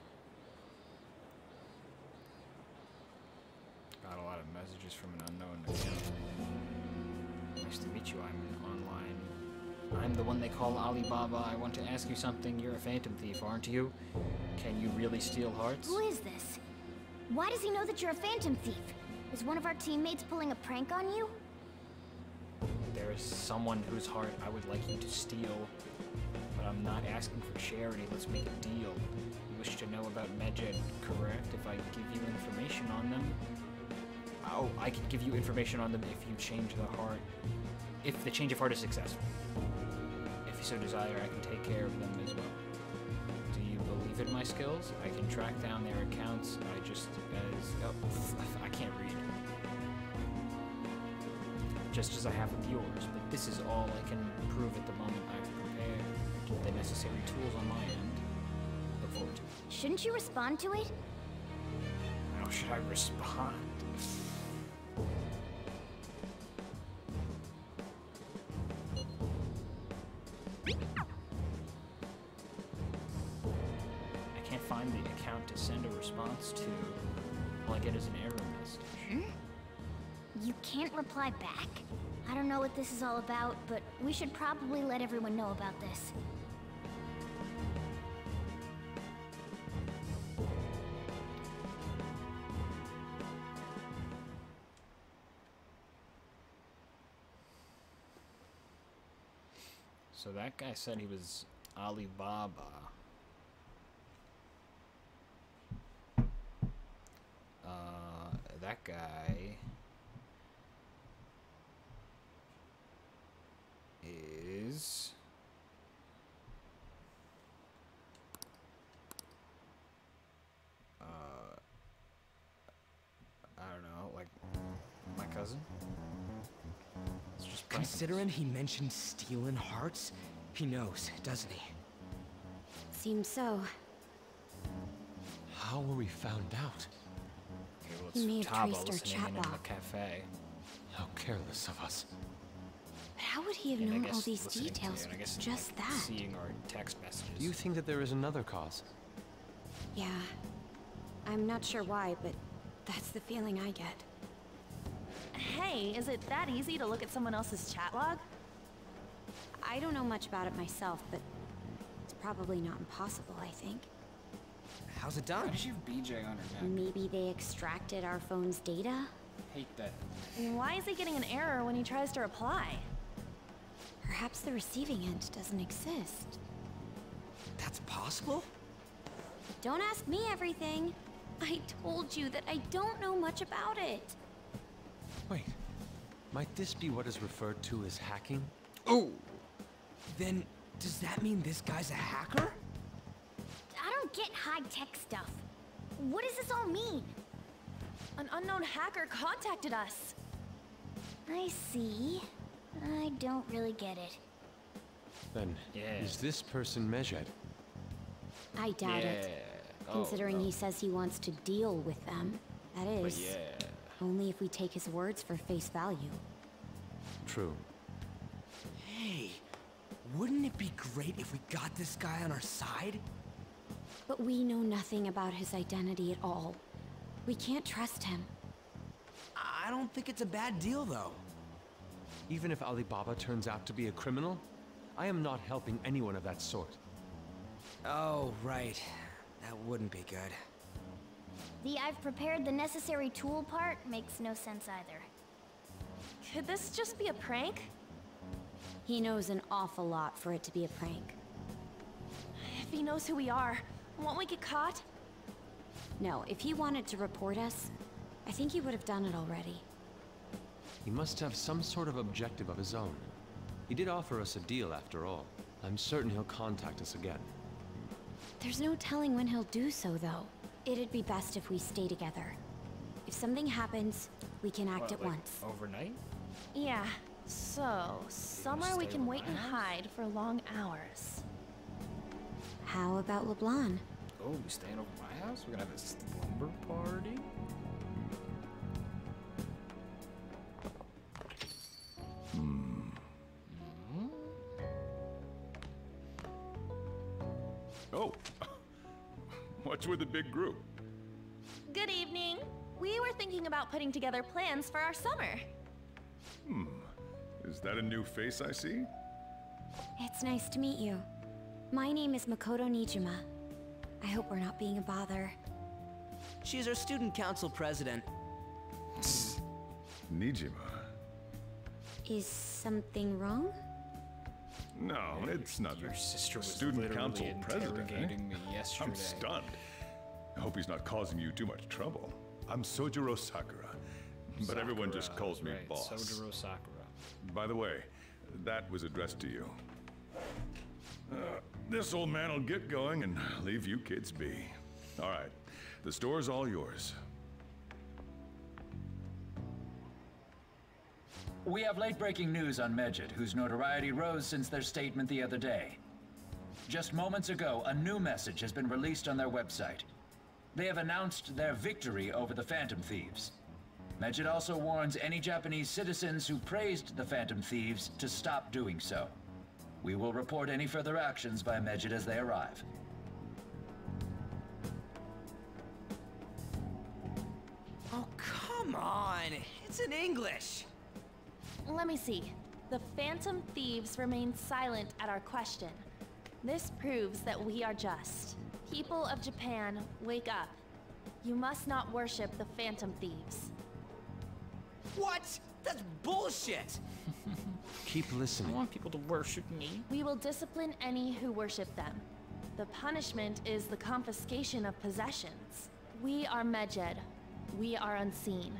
Got a lot of messages from an unknown account. Nice to meet you. I'm online. I'm the one they call Alibaba. I want to ask you something. You're a phantom thief, aren't you? Can you really steal hearts? Who is this? Why does he know that you're a phantom thief? Is one of our teammates pulling a prank on you? There is someone whose heart I would like you to steal, but I'm not asking for charity. Let's make a deal. You wish to know about Medjed, correct? If I give you information on them? Oh, I can give you information on them if you change the heart. If the change of heart is successful. If you so desire, I can take care of them as well. In my skills, I can track down their accounts. I just I can't read. Just as I have with yours, but this is all I can prove at the moment. I've prepared the necessary tools on my end. Look forward to it. Shouldn't you respond to it? How should I respond? To send a response to, all I get is an error message. You can't reply back? I don't know what this is all about, but we should probably let everyone know about this. So that guy said he was Alibaba. That guy is I don't know, like my cousin. It's just considering he mentioned stealing hearts, he knows, doesn't he? Seems so. How were we found out? He may have traced our chat log. How careless of us. But how would he have known all these details? Just that. Seeing our text messages. Do you think that there is another cause? Yeah. I'm not sure why, but that's the feeling I get. Hey, is it that easy to look at someone else's chat log? I don't know much about it myself, but it's probably not impossible, I think. How's it done? Why did you have BJ on her neck? Maybe they extracted our phone's data? Hate that. Why is he getting an error when he tries to reply? Perhaps the receiving end doesn't exist. That's possible? Don't ask me everything. I told you that I don't know much about it. Wait. Might this be what is referred to as hacking? Oh! Then, does that mean this guy's a hacker? Get high-tech stuff. What does this all mean? An unknown hacker contacted us. I see. I don't really get it. Then, is this person Medjed? I doubt it. Considering he says he wants to deal with them. That is, only if we take his words for face value. True. Hey, wouldn't it be great if we got this guy on our side? But we know nothing about his identity at all. We can't trust him. I don't think it's a bad deal, though. Even if Alibaba turns out to be a criminal, I am not helping anyone of that sort. Oh, right. That wouldn't be good. The "I've prepared the necessary tool" part makes no sense either. Could this just be a prank? He knows an awful lot for it to be a prank. If he knows who we are, won't we get caught? No, if he wanted to report us, I think he would have done it already. He must have some sort of objective of his own. He did offer us a deal after all. I'm certain he'll contact us again. There's no telling when he'll do so, though. It'd be best if we stay together. If something happens, we can act at once. Overnight? Yeah. So, somewhere we can wait and hide for long hours. How about LeBlanc? Oh, we staying over my house? We're gonna have a slumber party? Oh, what's with the big group? Good evening. We were thinking about putting together plans for our summer. Is that a new face I see? It's nice to meet you. My name is Makoto Nijima. I hope we're not being a bother. She's our student council president. Nijima. Is something wrong? No, it's not. Your sister was student council president. Me yesterday. I'm stunned. I hope he's not causing you too much trouble. I'm Sojiro Sakura, but everyone just calls me boss. Sojiro Sakura. By the way, that was addressed to you. This old man'll get going and leave you kids be. All right, the store's all yours. We have late-breaking news on Medjed, whose notoriety rose since their statement the other day. Just moments ago, a new message has been released on their website. They have announced their victory over the Phantom Thieves. Medjed also warns any Japanese citizens who praised the Phantom Thieves to stop doing so. We will report any further actions by Medjed as they arrive. Oh, come on! It's in English! Let me see. The Phantom Thieves remain silent at our question. This proves that we are just. People of Japan, wake up. You must not worship the Phantom Thieves. What? That's bullshit! Keep listening. I want people to worship me. We will discipline any who worship them. The punishment is the confiscation of possessions. We are Medjed. We are unseen.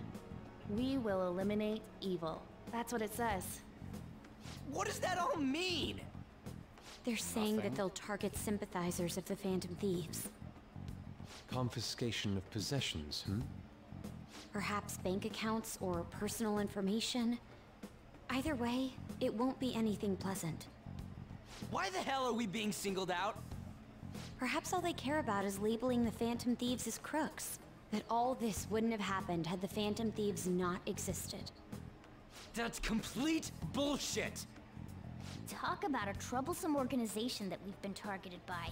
We will eliminate evil. That's what it says. What does that all mean? They're saying that they'll target sympathizers of the Phantom Thieves. Confiscation of possessions, Perhaps bank accounts or personal information. Either way, it won't be anything pleasant. Why the hell are we being singled out? Perhaps all they care about is labeling the Phantom Thieves as crooks. That all this wouldn't have happened had the Phantom Thieves not existed. That's complete bullshit! Talk about a troublesome organization that we've been targeted by.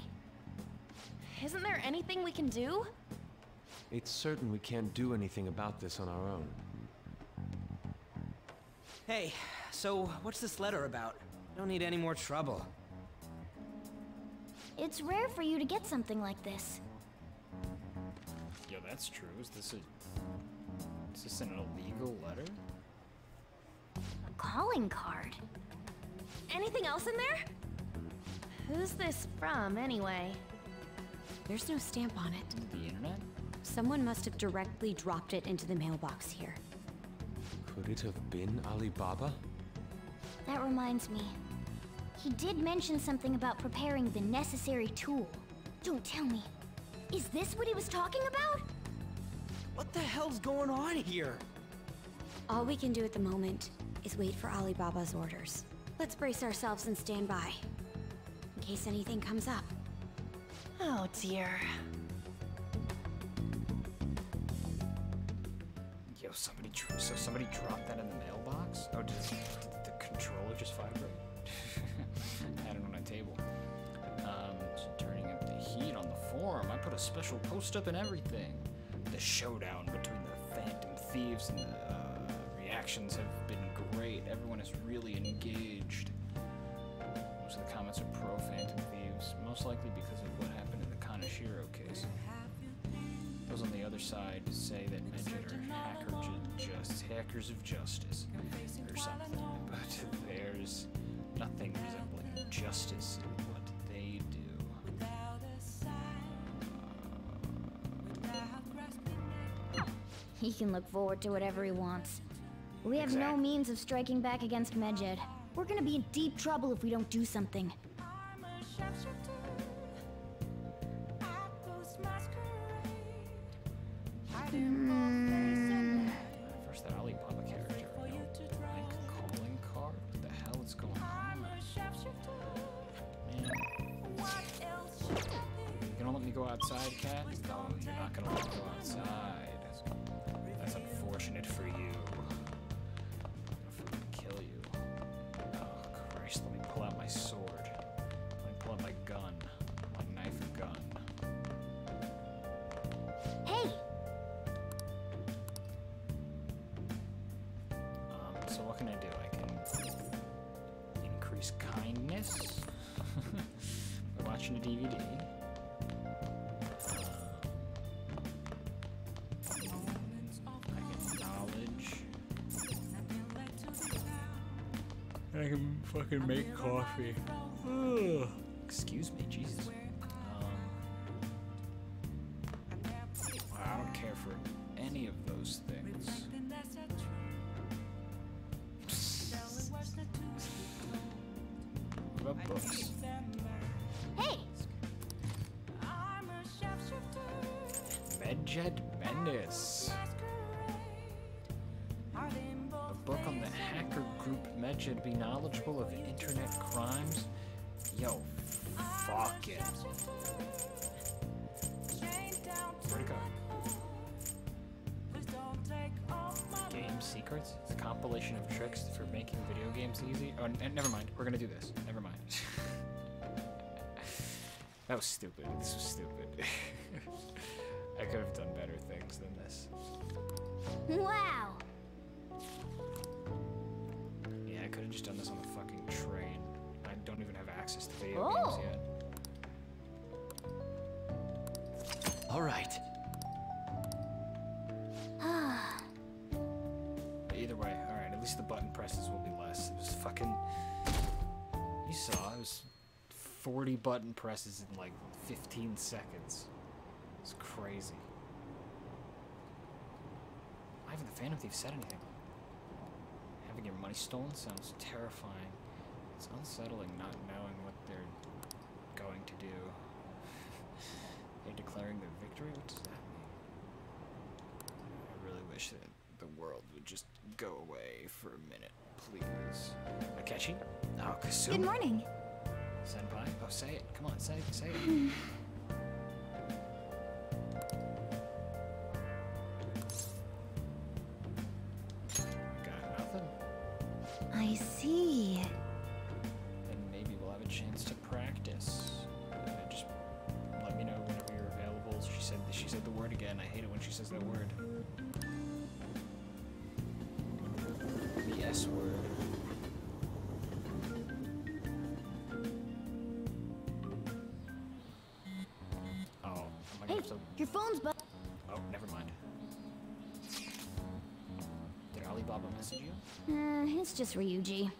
Isn't there anything we can do? It's certain we can't do anything about this on our own. Hey, so what's this letter about? I don't need any more trouble. It's rare for you to get something like this. Yeah, that's true. Is this an illegal letter? Calling card. Anything else in there? Who's this from, anyway? There's no stamp on it. The internet? Someone must have directly dropped it into the mailbox here. Could it have been Alibaba? That reminds me. He did mention something about preparing the necessary tool. Don't tell me. Is this what he was talking about? What the hell's going on here? All we can do at the moment is wait for Alibaba's orders. Let's brace ourselves and stand by, in case anything comes up. Oh dear. Yo, somebody dropped that in the mailbox? Oh, did the controller just vibrate? Had it on a table. So turning up the heat on the forum, I put a special post up and everything. The showdown between the Phantom Thieves and the reactions have been great. Everyone is really engaged. Most of the comments are pro Phantom Thieves, most likely because of what happened in the Kaneshiro case. Those on the other side say that Medjed are hackers of justice, or something. But there's nothing resembling justice in what they do. He can look forward to whatever he wants. We have no means of striking back against Medjed. We're gonna be in deep trouble if we don't do something. First, that Alibaba character. Calling card? What the hell is going on? Man. You gonna let me go outside, Cat? No, you're not gonna let me go outside. That's unfortunate for you. I can fucking make coffee. Ugh. Excuse me, Jesus. I don't care for any of those things. What about books? Hey! Medjed Mendes. Book on the hacker group Medjed be knowledgeable of internet crimes? Yo, fuck it. Where'd it go? Game secrets? It's a compilation of tricks for making video games easy. Oh, never mind. We're gonna do this. Never mind. That was stupid. This was stupid. I could have done better things than this. Wow! I could have just done this on the fucking train. I don't even have access to video games yet. All right. Either way, all right. At least the button presses will be less. It was fucking. You saw it was 40 button presses in like 15 seconds. It's crazy. Why haven't the Phantom Thief said anything? Having your money stolen sounds terrifying. It's unsettling not knowing what they're going to do. They're declaring their victory? What does that mean? I really wish that the world would just go away for a minute, please. Akechi? Oh, Kasumi. Good morning. Senpai? Oh, say it. Come on, say it. I see. Then maybe we'll have a chance to practice. Just let me know whenever you're available. She said the word again. I hate it when she says that word. The S word. Oh. Hey, your phone's bu- Oh, never mind. Did Alibaba message you? It's just Ryuji.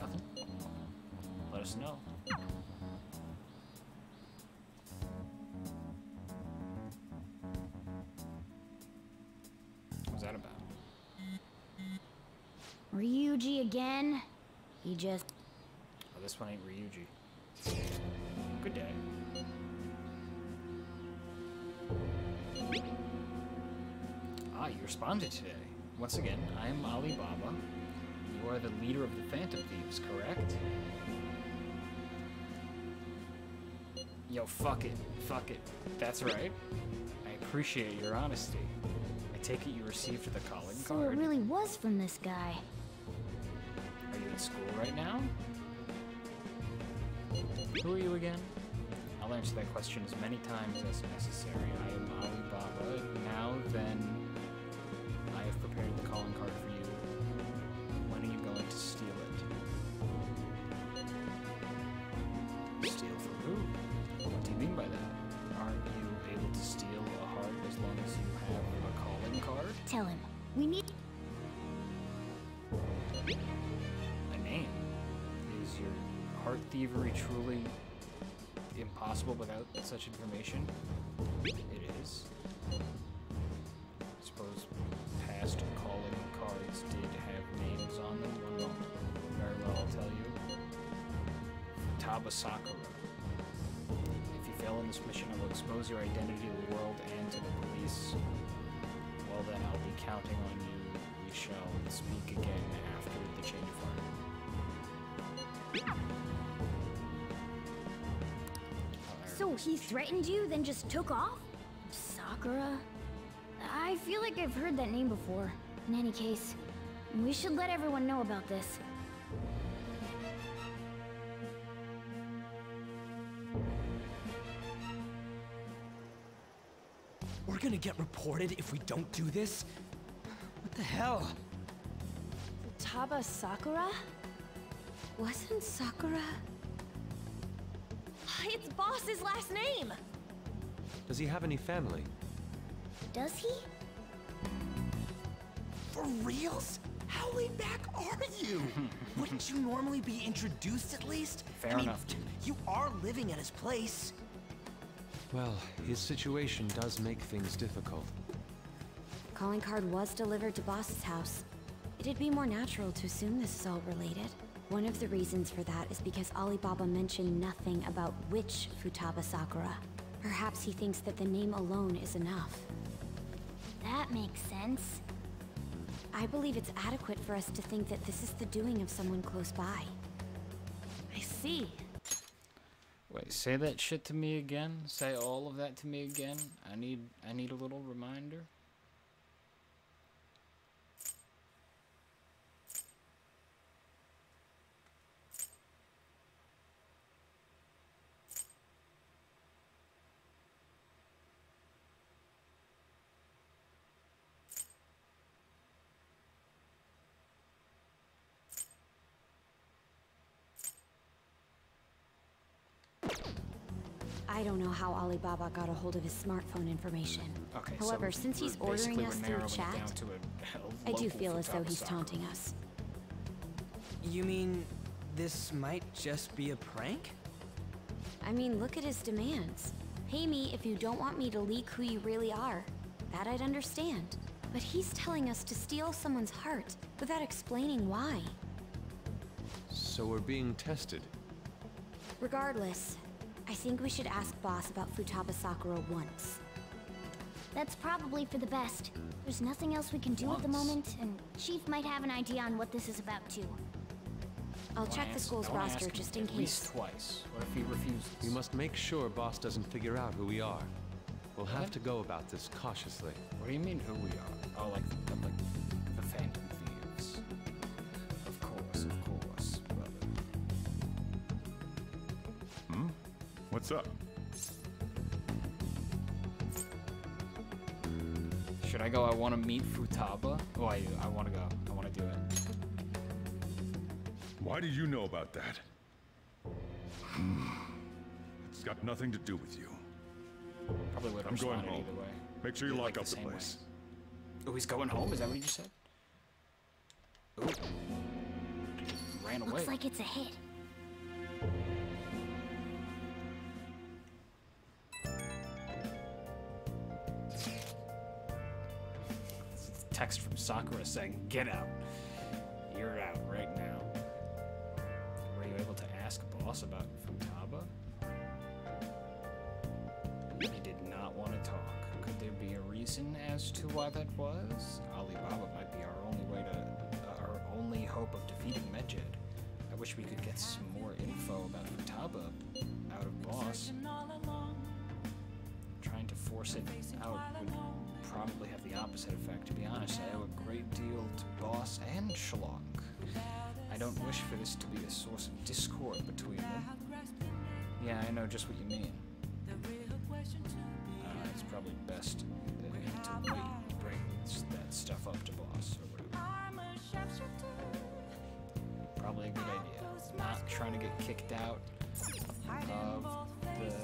Nothing. Let us know. What was that about? Ryuji again? He just... Oh, this one ain't Ryuji. Good day. Ah, you responded today. Once again, I am Alibaba. You are the leader of the Phantom Thieves, correct? Yo, fuck it. Fuck it. That's right. I appreciate your honesty. I take it you received the calling card. So it really was from this guy. Are you in school right now? Who are you again? I'll answer that question as many times as necessary. I am Alibaba. Now then... I have prepared the calling card for you. When are you going to steal it? Steal from who? What do you mean by that? Aren't you able to steal a heart as long as you have a calling card? Tell him. We need... A name? Is your heart thievery truly impossible without such information? It is. Calling cards Futaba Sakura. If you fail in this mission, I will expose your identity to the world and to the police. Well then, I'll be counting on you. We shall speak again after the change of heart. So he threatened you, then just took off? Sakura? I feel like I've heard that name before. In any case, we should let everyone know about this. We're gonna get reported if we don't do this? What the hell? Futaba Sakura? Wasn't Sakura... It's Boss's last name! Does he have any family? Does he? For reals? How laid back are you? Wouldn't you normally be introduced at least? Fair enough. You are living at his place. Well, his situation does make things difficult. The calling card was delivered to Boss's house. It'd be more natural to assume this is all related. One of the reasons for that is because Alibaba mentioned nothing about which Futaba Sakura. Perhaps he thinks that the name alone is enough. That makes sense. I believe it's adequate for us to think that this is the doing of someone close by. I see. Wait, say that shit to me again? Say all of that to me again? I need a little reminder. I don't know how Alibaba got a hold of his smartphone information. Okay, however, so since he's ordering us through chat, I do feel as though he's taunting us. You mean this might just be a prank? I mean, look at his demands. Pay me if you don't want me to leak who you really are. That I'd understand. But he's telling us to steal someone's heart without explaining why. So we're being tested. Regardless, I think we should ask Boss about Futaba Sakura once. That's probably for the best. There's nothing else we can do at the moment, and Chief might have an idea on what this is about too. I'll check the school's roster just in case. At least twice. What if he refuses? We must make sure Boss doesn't figure out who we are. We'll have to go about this cautiously. What do you mean who we are? Oh, like the Phantom Thieves. Of course, brother. Hmm? What's up? Should I go? I want to meet Futaba. Oh, I want to go. I want to do it. Why do you know about that? It's got nothing to do with you. Probably would I'm going home. Either way. Make sure you lock up the place. Way. Oh, he's going home? Is that what you just said? Ooh. Ran away. Looks like it's a hit. Text from Sakura saying, "Get out. You're out right now." Were you able to ask Boss about Futaba? He did not want to talk. Could there be a reason as to why that was? Alibaba might be our only way to, our only hope of defeating Medjed. I wish we could get some more info about Futaba out of Boss. Trying to force it out would probably have the opposite effect, to be honest. I owe a great deal to Boss and Sherlock. I don't wish for this to be a source of discord between them. Yeah, I know just what you mean. It's probably best to wait and bring that stuff up to Boss or whatever. Probably a good idea. Not trying to get kicked out of the...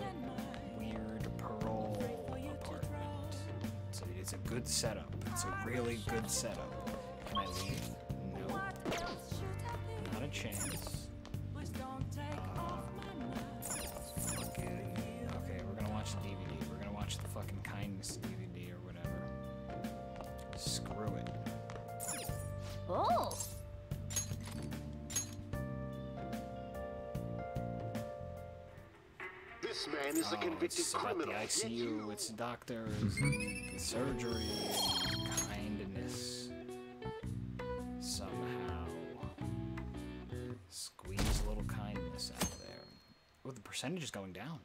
It's a good setup. It's a really good setup. Can I leave? No. Not a chance. Okay, we're gonna watch the DVD. We're gonna watch the fucking Kindness DVD or whatever. Screw it. Oh! man is a convicted criminal. It's about the ICU, it's doctors, and surgery, and kindness. Somehow squeeze a little kindness out of there. Oh, the percentage is going down.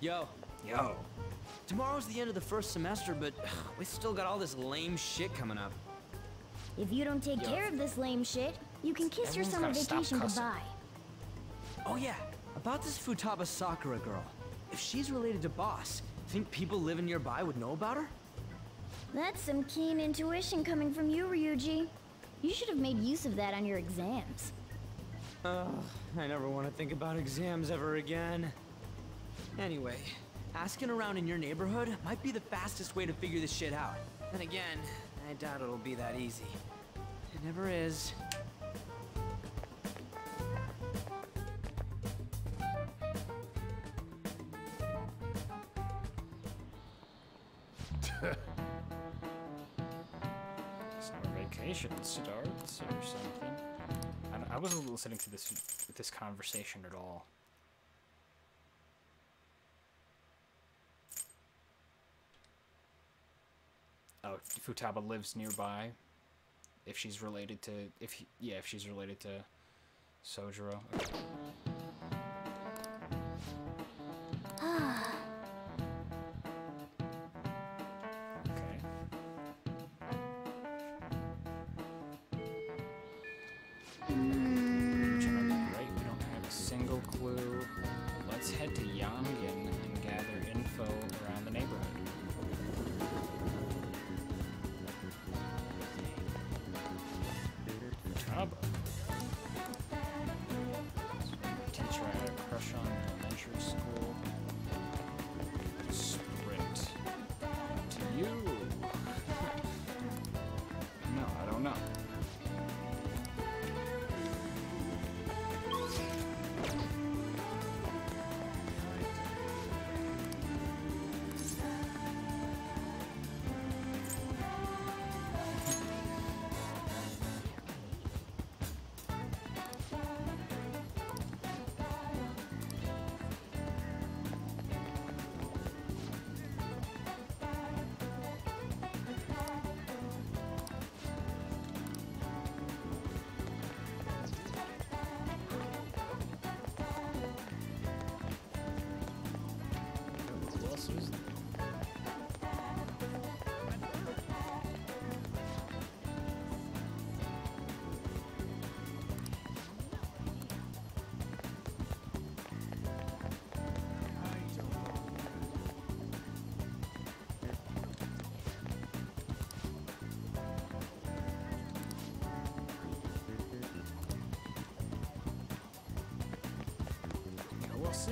Yo. Tomorrow's the end of the first semester, but we still got all this lame shit coming up. If you don't take care of this lame shit, you can kiss your summer vacation goodbye. Oh yeah, about this Futaba Sakura girl. If she's related to Boss, think people living nearby would know about her? That's some keen intuition coming from you, Ryuji. You should have made use of that on your exams. I never want to think about exams ever again. Anyway, asking around in your neighborhood might be the fastest way to figure this shit out. And again, I doubt it'll be that easy. It never is. Starts or something. I wasn't listening to this conversation at all. Oh, Futaba lives nearby. If she's related to, if she's related to Sojiro. Okay.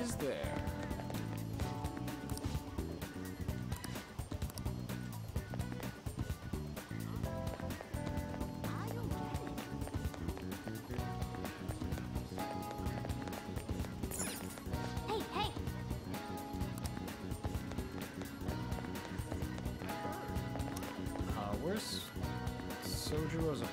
Is there? Where's Sojiro's apartment?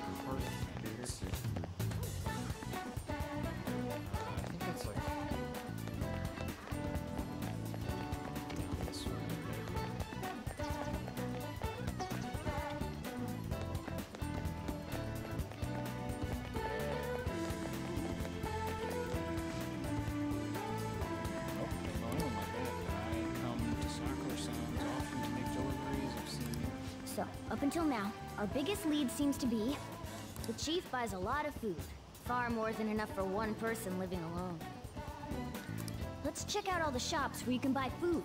Up until now, our biggest lead seems to be the chief buys a lot of food, far more than enough for one person living alone. Let's check out all the shops where you can buy food.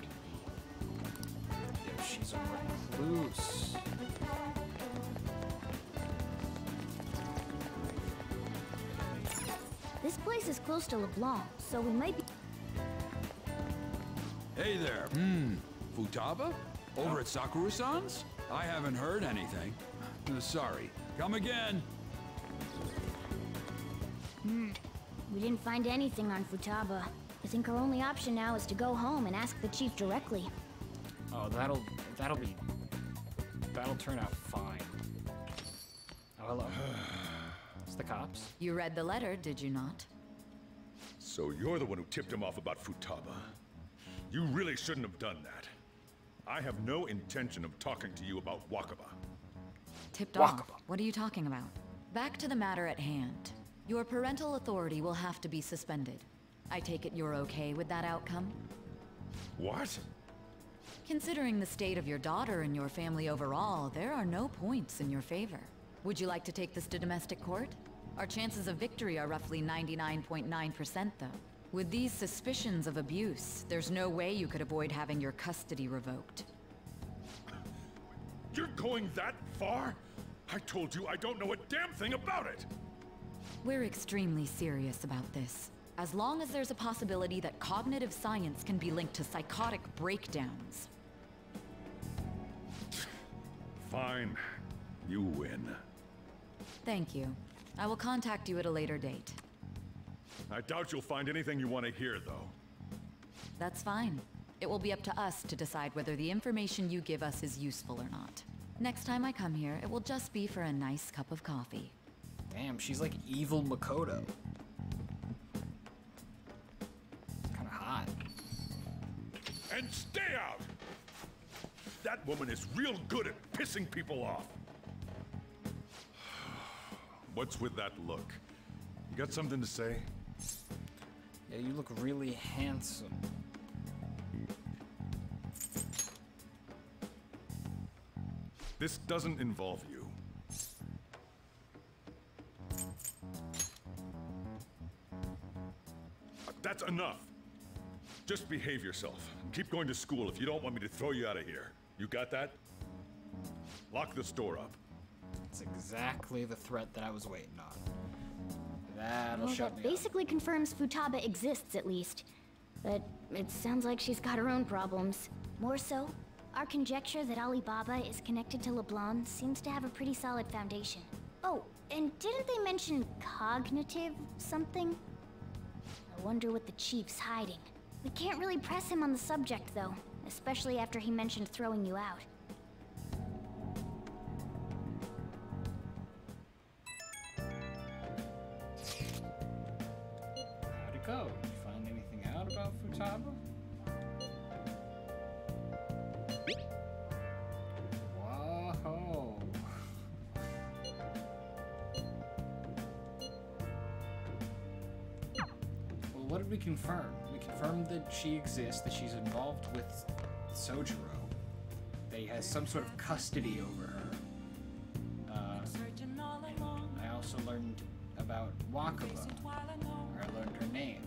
Yeah, she's a recluse. This place is close to LeBlanc, so we might be... Hey there! Futaba? Over at Sakura-san's? I haven't heard anything. Sorry. Come again. We didn't find anything on Futaba. I think our only option now is to go home and ask the chief directly. Oh, that'll turn out fine. Oh, hello. It's the cops. You read the letter, did you not? So you're the one who tipped him off about Futaba. You really shouldn't have done that. I have no intention of talking to you about Wakaba. Tipped off? What are you talking about? Back to the matter at hand. Your parental authority will have to be suspended. I take it you're okay with that outcome? What? Considering the state of your daughter and your family overall, there are no points in your favor. Would you like to take this to domestic court? Our chances of victory are roughly 99.9%, though. With these suspicions of abuse, there's no way you could avoid having your custody revoked. You're going that far? I told you I don't know a damn thing about it! We're extremely serious about this. As long as there's a possibility that cognitive science can be linked to psychotic breakdowns. Fine. You win. Thank you. I will contact you at a later date. I doubt you'll find anything you want to hear, though. That's fine. It will be up to us to decide whether the information you give us is useful or not. Next time I come here, it will just be for a nice cup of coffee. Damn, she's like evil Makoto. It's kinda hot. And stay out! That woman is real good at pissing people off. What's with that look? You got something to say? Yeah, you look really handsome. This doesn't involve you. That's enough. Just behave yourself. Keep going to school if you don't want me to throw you out of here. You got that? Lock this door up. That's exactly the threat that I was waiting on. That'll shut me up. Basically confirms Futaba exists, at least. But it sounds like she's got her own problems. More so, our conjecture that Alibaba is connected to LeBlanc seems to have a pretty solid foundation. Oh, and didn't they mention cognitive something? I wonder what the chief's hiding. We can't really press him on the subject, though, especially after he mentioned throwing you out. How'd it go? Did you find anything out about Futaba? We confirmed that she exists, that she's involved with Sojiro. That he has some sort of custody over her. I also learned about Wakaba, or I learned her name.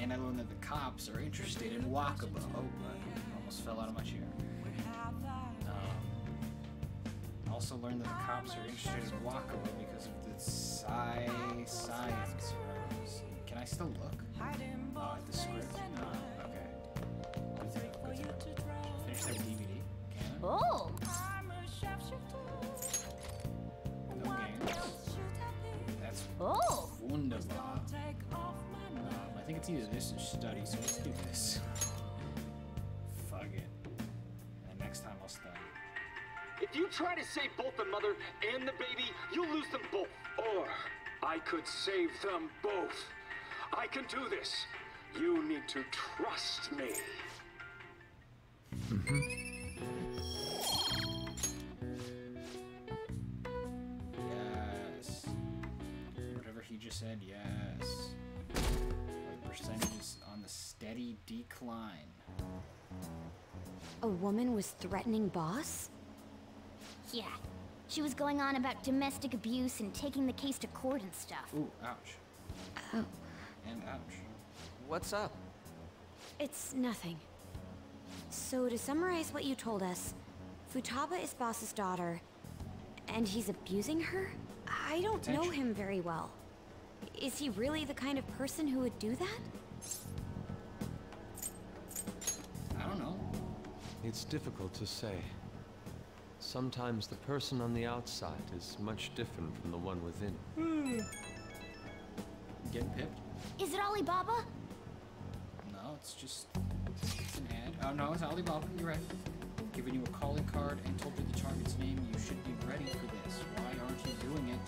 And I learned that the cops are interested in Wakaba. Oh, I almost fell out of my chair. Also learned that the cops are interested in Wakaba because of the science. Can I still look? At the script? Okay. Finish that DVD. Can I? Oh! No games. That's wonderful. I think it's either this or study, so let's do this. Fuck it. And next time I'll study. If you try to save both the mother and the baby, you'll lose them both. Or I could save them both. I can do this. You need to trust me. Yes. Whatever he just said, yes. The percentage is on the steady decline. A woman was threatening boss? Yeah, she was going on about domestic abuse and taking the case to court and stuff. Ooh, ouch. Oh. And ouch. What's up? It's nothing. So to summarize what you told us, Futaba is boss's daughter, and he's abusing her? I don't know him very well. Is he really the kind of person who would do that? I don't know. It's difficult to say. Sometimes the person on the outside is much different from the one within. Getting pipped? Is it Alibaba? No, it's just an ad. Oh no, it's Alibaba. You're right. given you a calling card and told you the target's name. You should be ready for this. Why aren't you doing it?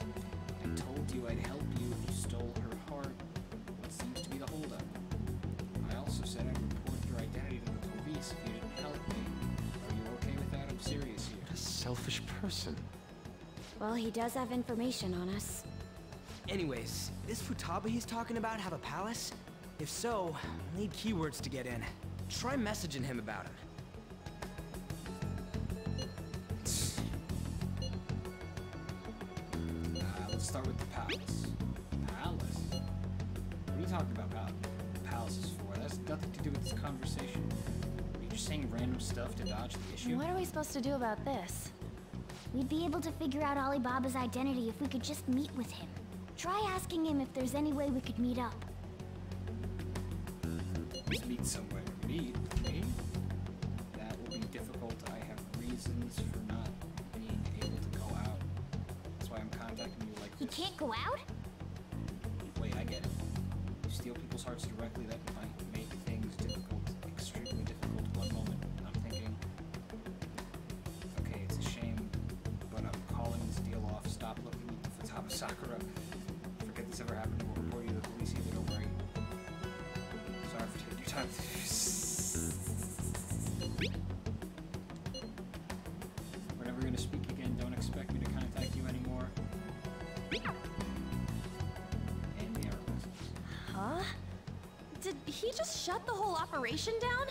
I told you I'd help you if you stole her heart. What seems to be the holdup? I also said I'd report your identity to the police if you didn't help me. Are you okay with that? I'm serious here. What a selfish person. Well, he does have information on us. Anyways, this Futaba he's talking about have a palace? If so, I'll need keywords to get in. Try messaging him about him. Let's start with the palace. Palace? What are you talking about palaces for? That's nothing to do with this conversation. Are you just saying random stuff to dodge the issue? And what are we supposed to do about this? We'd be able to figure out Alibaba's identity if we could just meet with him. Try asking him if there's any way we could meet up. Let's meet somewhere. Meet me? That will be difficult. I have reasons for not being able to go out. That's why I'm contacting you like this. You can't go out? Wait, I get it. You steal people's hearts directly, that might make things difficult. Extremely difficult. One moment, I'm thinking, okay, it's a shame, but I'm calling this deal off. Stop looking at the Futaba Sakura. Forget this ever happened. We'll report you to the police either. Don't worry. Sorry for taking your time. We're never gonna speak again. Don't expect me to contact you anymore. And the arrows. Huh? Did he just shut the whole operation down?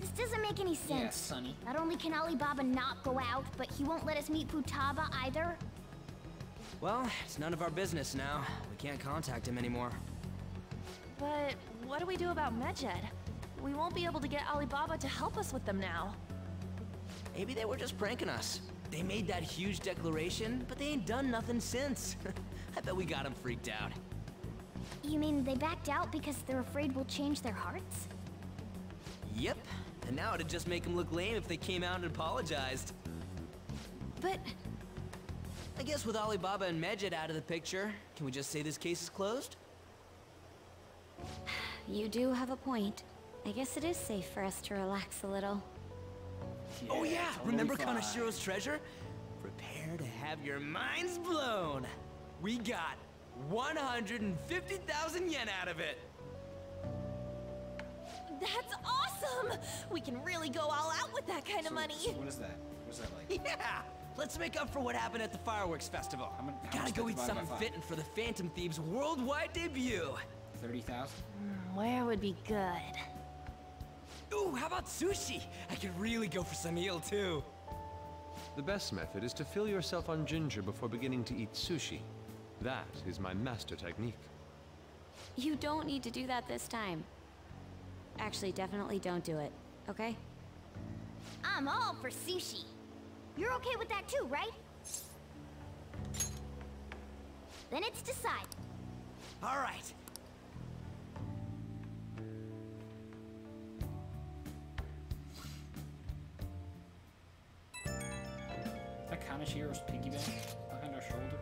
This doesn't make any sense. Yeah, Sonny. Not only can Alibaba not go out, but he won't let us meet Futaba either. Well, it's none of our business now. We can't contact him anymore. But what do we do about Medjed? We won't be able to get Alibaba to help us with them now. Maybe they were just pranking us. They made that huge declaration, but they ain't done nothing since. I bet we got them freaked out. You mean they backed out because they're afraid we'll change their hearts? Yep. And now it'd just make them look lame if they came out and apologized. But... I guess with Alibaba and Medjed out of the picture, can we just say this case is closed? You do have a point. I guess it is safe for us to relax a little. Yeah, oh yeah! Totally. Remember Kaneshiro's treasure? Prepare to have your minds blown! We got 150,000 yen out of it! That's awesome! We can really go all out with that kind of money! So what is that? What's that like? Yeah! Let's make up for what happened at the fireworks festival. Gotta go eat something fitting for the Phantom Thieves' worldwide debut! 30,000? Where would be good? Ooh, how about sushi? I could really go for some eel, too. The best method is to fill yourself on ginger before beginning to eat sushi. That is my master technique. You don't need to do that this time. Actually, definitely don't do it, okay? I'm all for sushi. You're okay with that too, right? Then it's decided. All right. Kaneshiro's piggyback behind our shoulder.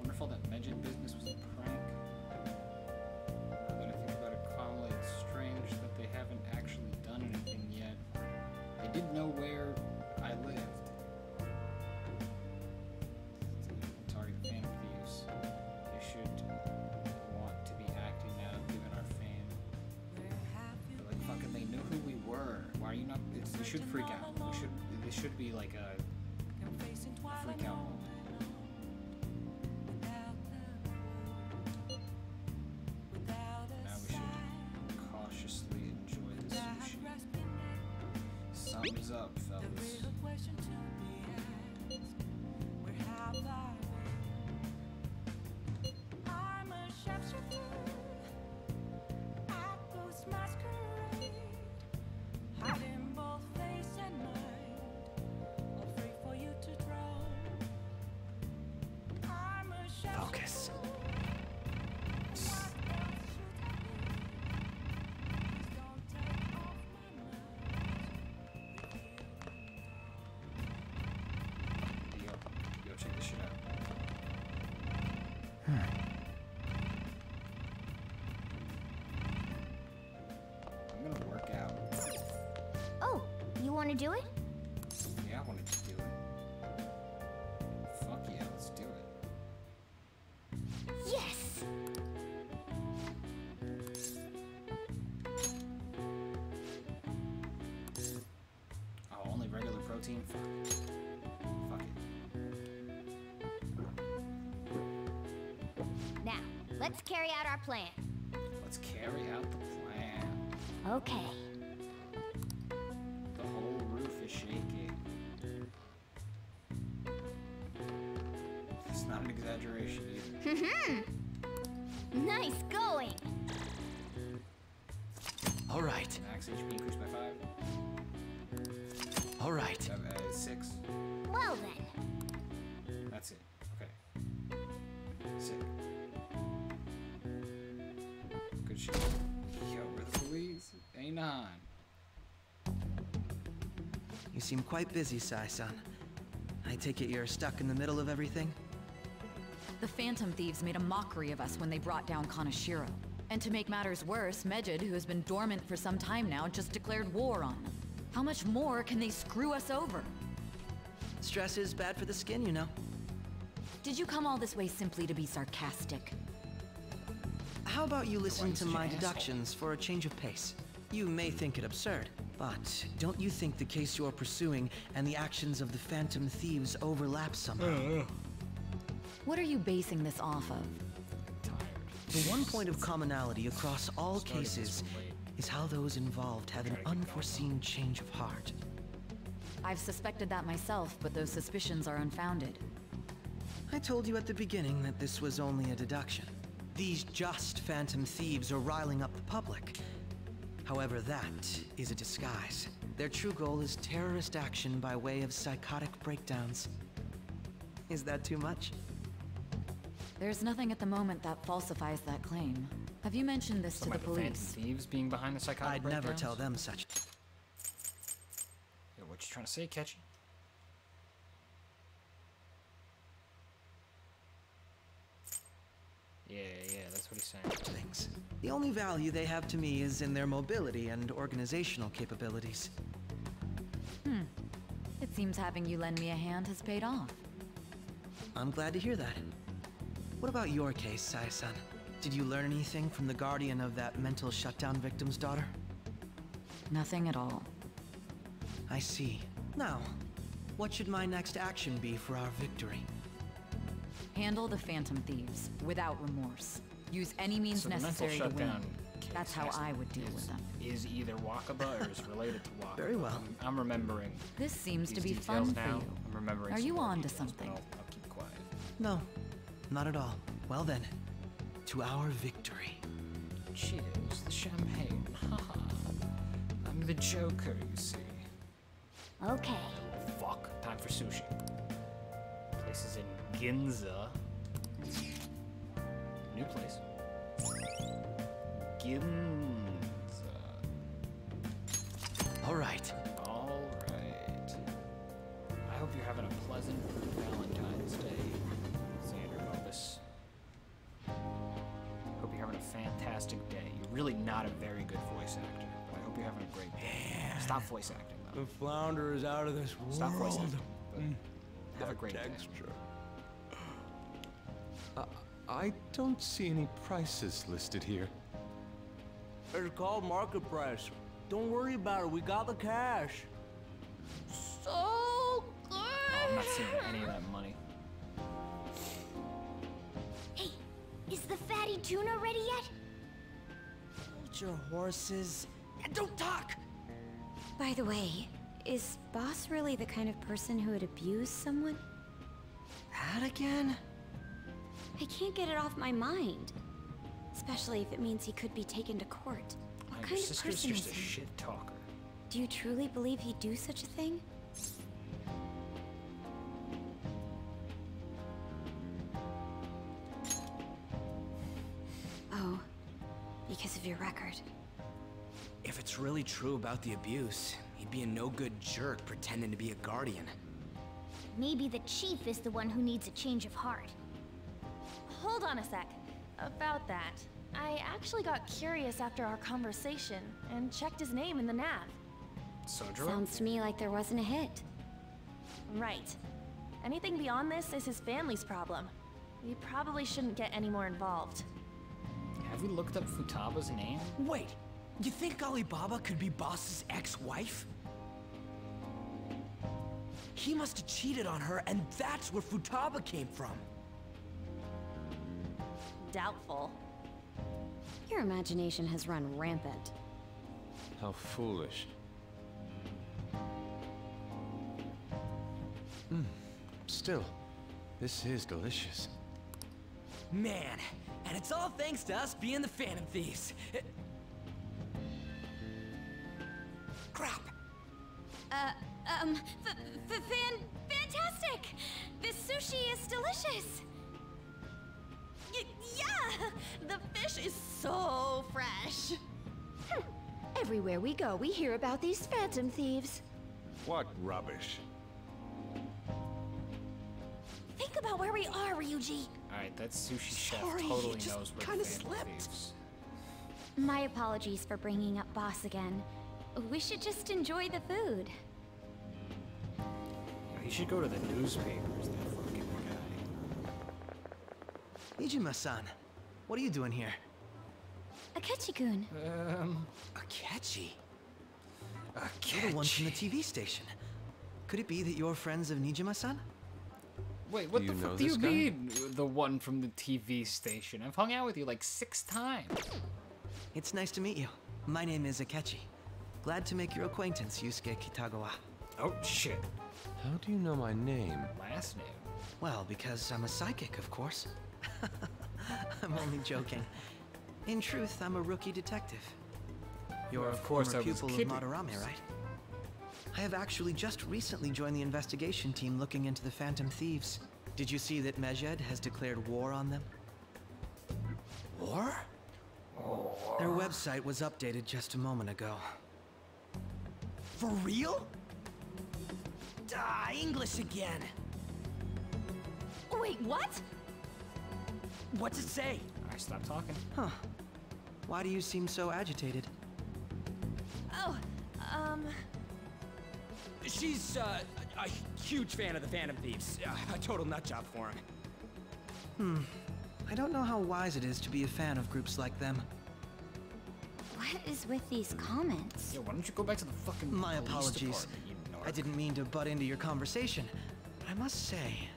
Wonderful that Medjed business was a prank. When I think about it calmly, it's strange that they haven't actually done anything yet. They did know where I lived. Target the Phantom Thieves. They should want to be acting now given our fame. But like fucking they knew who we were. Why are you not? They should freak out. It should be like a freak out. Now we should cautiously enjoy this sushi. Thumbs up, fellas. want to do it? Yeah, I want to do it. Fuck yeah, let's do it. Yes! Oh, only regular protein? Fuck it. Now, let's carry out our plan. Let's carry out the plan. Okay. The whole roof is shaking. It's not an exaggeration either. Mm-hmm. Nice going. All right. Max HP increased by 5. All right. 6. Well then. That's it. Okay. Sick. Good shit. Yo, where the police? Ain't on. You seem quite busy, Sai-san. I take it you're stuck in the middle of everything? The Phantom Thieves made a mockery of us when they brought down Kaneshiro. And to make matters worse, Medjed, who has been dormant for some time now, just declared war on them. How much more can they screw us over? Stress is bad for the skin, you know. Did you come all this way simply to be sarcastic? How about you listen to my deductions for a change of pace? You may think it absurd. But don't you think the case you're pursuing and the actions of the Phantom Thieves overlap somehow? What are you basing this off of? The one point of commonality across all cases is how those involved have an unforeseen change of heart. I've suspected that myself, but those suspicions are unfounded. I told you at the beginning that this was only a deduction. These just Phantom Thieves are riling up the public. However, that is a disguise. Their true goal is terrorist action by way of psychotic breakdowns. Is that too much? There's nothing at the moment that falsifies that claim. Have you mentioned this to the police? Phantom Thieves being behind the psychotic breakdowns? I'd never tell them such. Yo, what you trying to say, Akechi? Yeah, that's what he's saying. Thanks. The only value they have to me is in their mobility and organizational capabilities. It seems having you lend me a hand has paid off. I'm glad to hear that. What about your case, Sai-san? Did you learn anything from the guardian of that mental shutdown victim's daughter? Nothing at all. I see. Now, what should my next action be for our victory? Handle the Phantom Thieves without remorse. Use any means necessary to win. That's how I would deal with them. Is either Wakaba or is related to Wakaba. Very well. I'm remembering. This seems to be fun for you. I'm remembering. Are you on to something? I'll keep quiet. No, not at all. Well then, to our victory. Cheers, the champagne. Haha. I'm the Joker, you see. Okay. Fuck. Time for sushi. Place is in Ginza. New place. Ginza. All right. I hope you're having a pleasant Valentine's Day, Xander Mobus. Hope you're having a fantastic day. You're really not a very good voice actor, but I hope you're having a great day. Man. Stop voice acting, though. The flounder is out of this world. Stop voice acting. But have a great day. I don't see any prices listed here. It's called market price. Don't worry about it. We got the cash. So good. Oh, I'm not seeing any of that money. Hey, is the fatty tuna ready yet? Hold your horses and don't talk. By the way, is Boss really the kind of person who would abuse someone? That again? I can't get it off my mind. Especially if it means he could be taken to court. What kind of person is he? Your sister's just a shit talker. Do you truly believe he'd do such a thing? Oh, because of your record. If it's really true about the abuse, he'd be a no-good jerk pretending to be a guardian. Maybe the chief is the one who needs a change of heart. Hold on a sec. About that, I actually got curious after our conversation and checked his name in the nav. Sojiro? Sounds to me like there wasn't a hit. Right. Anything beyond this is his family's problem. We probably shouldn't get any more involved. Have we looked up Futaba's name? Wait! You think Alibaba could be Boss's ex-wife? He must have cheated on her, and that's where Futaba came from. Doubtful. Your imagination has run rampant. How foolish. Still, this is delicious. Man, and it's all thanks to us being the Phantom Thieves. Crap. Fantastic! This sushi is delicious! Yeah! The fish is so fresh! Everywhere we go, we hear about these Phantom Thieves. What rubbish. Think about where we are, Ryuji. Alright, that sushi chef totally knows where the Phantom Thieves. My apologies for bringing up Boss again. We should just enjoy the food. You should go to the newspapers, that fucking guy. Nijima-san, what are you doing here? Akechi-kun. Akechi? Akechi? You're the one from the TV station. Could it be that you're friends of Nijima-san? Wait, what the fuck do you mean, the one from the TV station? I've hung out with you like 6 times. It's nice to meet you. My name is Akechi. Glad to make your acquaintance, Yusuke Kitagawa. Oh, shit. How do you know my name? Last name? Well, because I'm a psychic, of course. I'm only joking. In truth, I'm a rookie detective. You're a former pupil of Madorame, right? I have actually just recently joined the investigation team looking into the Phantom Thieves. Did you see that Medjed has declared war on them? War? Oh. Their website was updated just a moment ago. For real? Ah, English again. Wait, what? What's it say? I stopped talking. Huh. Why do you seem so agitated? Oh, she's, a huge fan of the Phantom Thieves. A total nutjob for him. I don't know how wise it is to be a fan of groups like them. What is with these comments? Yeah, why don't you go back to the fucking police department? My apologies. I didn't mean to butt into your conversation, but I must say,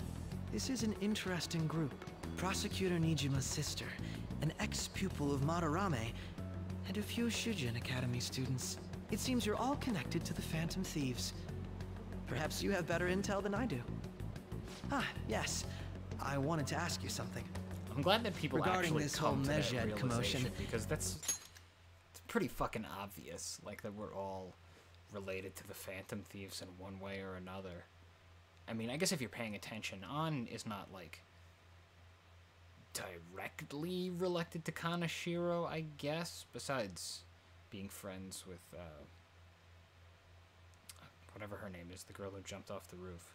this is an interesting group. Prosecutor Nijima's sister, an ex-pupil of Madorame, and a few Shujin Academy students. It seems you're all connected to the Phantom Thieves. Perhaps you have better intel than I do. Ah, yes. I wanted to ask you something. I'm glad that people actually come to that realization, because it's pretty fucking obvious, like, that we're all related to the Phantom Thieves in one way or another. I mean, I guess if you're paying attention, Ann is not, like, directly related to Kaneshiro, I guess, besides being friends with, whatever her name is, the girl who jumped off the roof.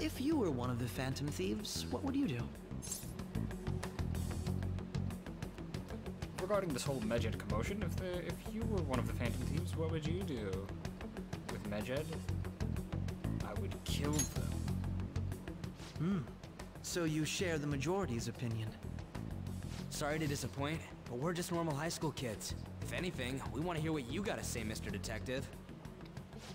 If you were one of the Phantom Thieves, what would you do? Regarding this whole Medjed commotion, if you were one of the Phantom Thieves, what would you do with Medjed? I would kill them. So you share the majority's opinion. Sorry to disappoint, but we're just normal high school kids. If anything, we want to hear what you gotta say, Mr. Detective.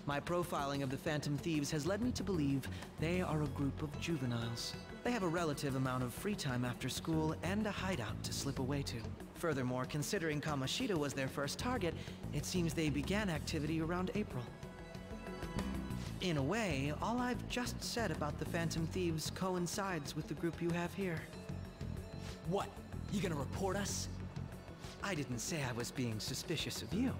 My profiling of the Phantom Thieves has led me to believe they are a group of juveniles. They have a relative amount of free time after school and a hideout to slip away to. Furthermore, considering Kamoshida was their first target, it seems they began activity around April. In a way, all I've just said about the Phantom Thieves coincides with the group you have here. What? You gonna report us? I didn't say I was being suspicious of you.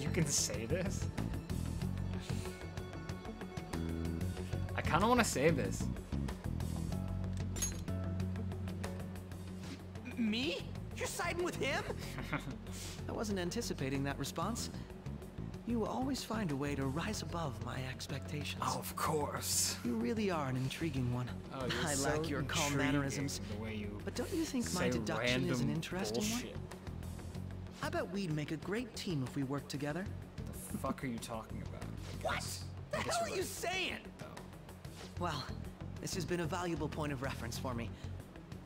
You can say this? I kinda wanna say this. Me? You're siding with him? I wasn't anticipating that response. You will always find a way to rise above my expectations. Oh, of course. You really are an intriguing one. Oh, you're I so like your calm mannerisms. But don't you think my deduction is an interesting one? I bet we'd make a great team if we worked together. The fuck are you talking about? What? The hell are you saying? Oh. Well, this has been a valuable point of reference for me.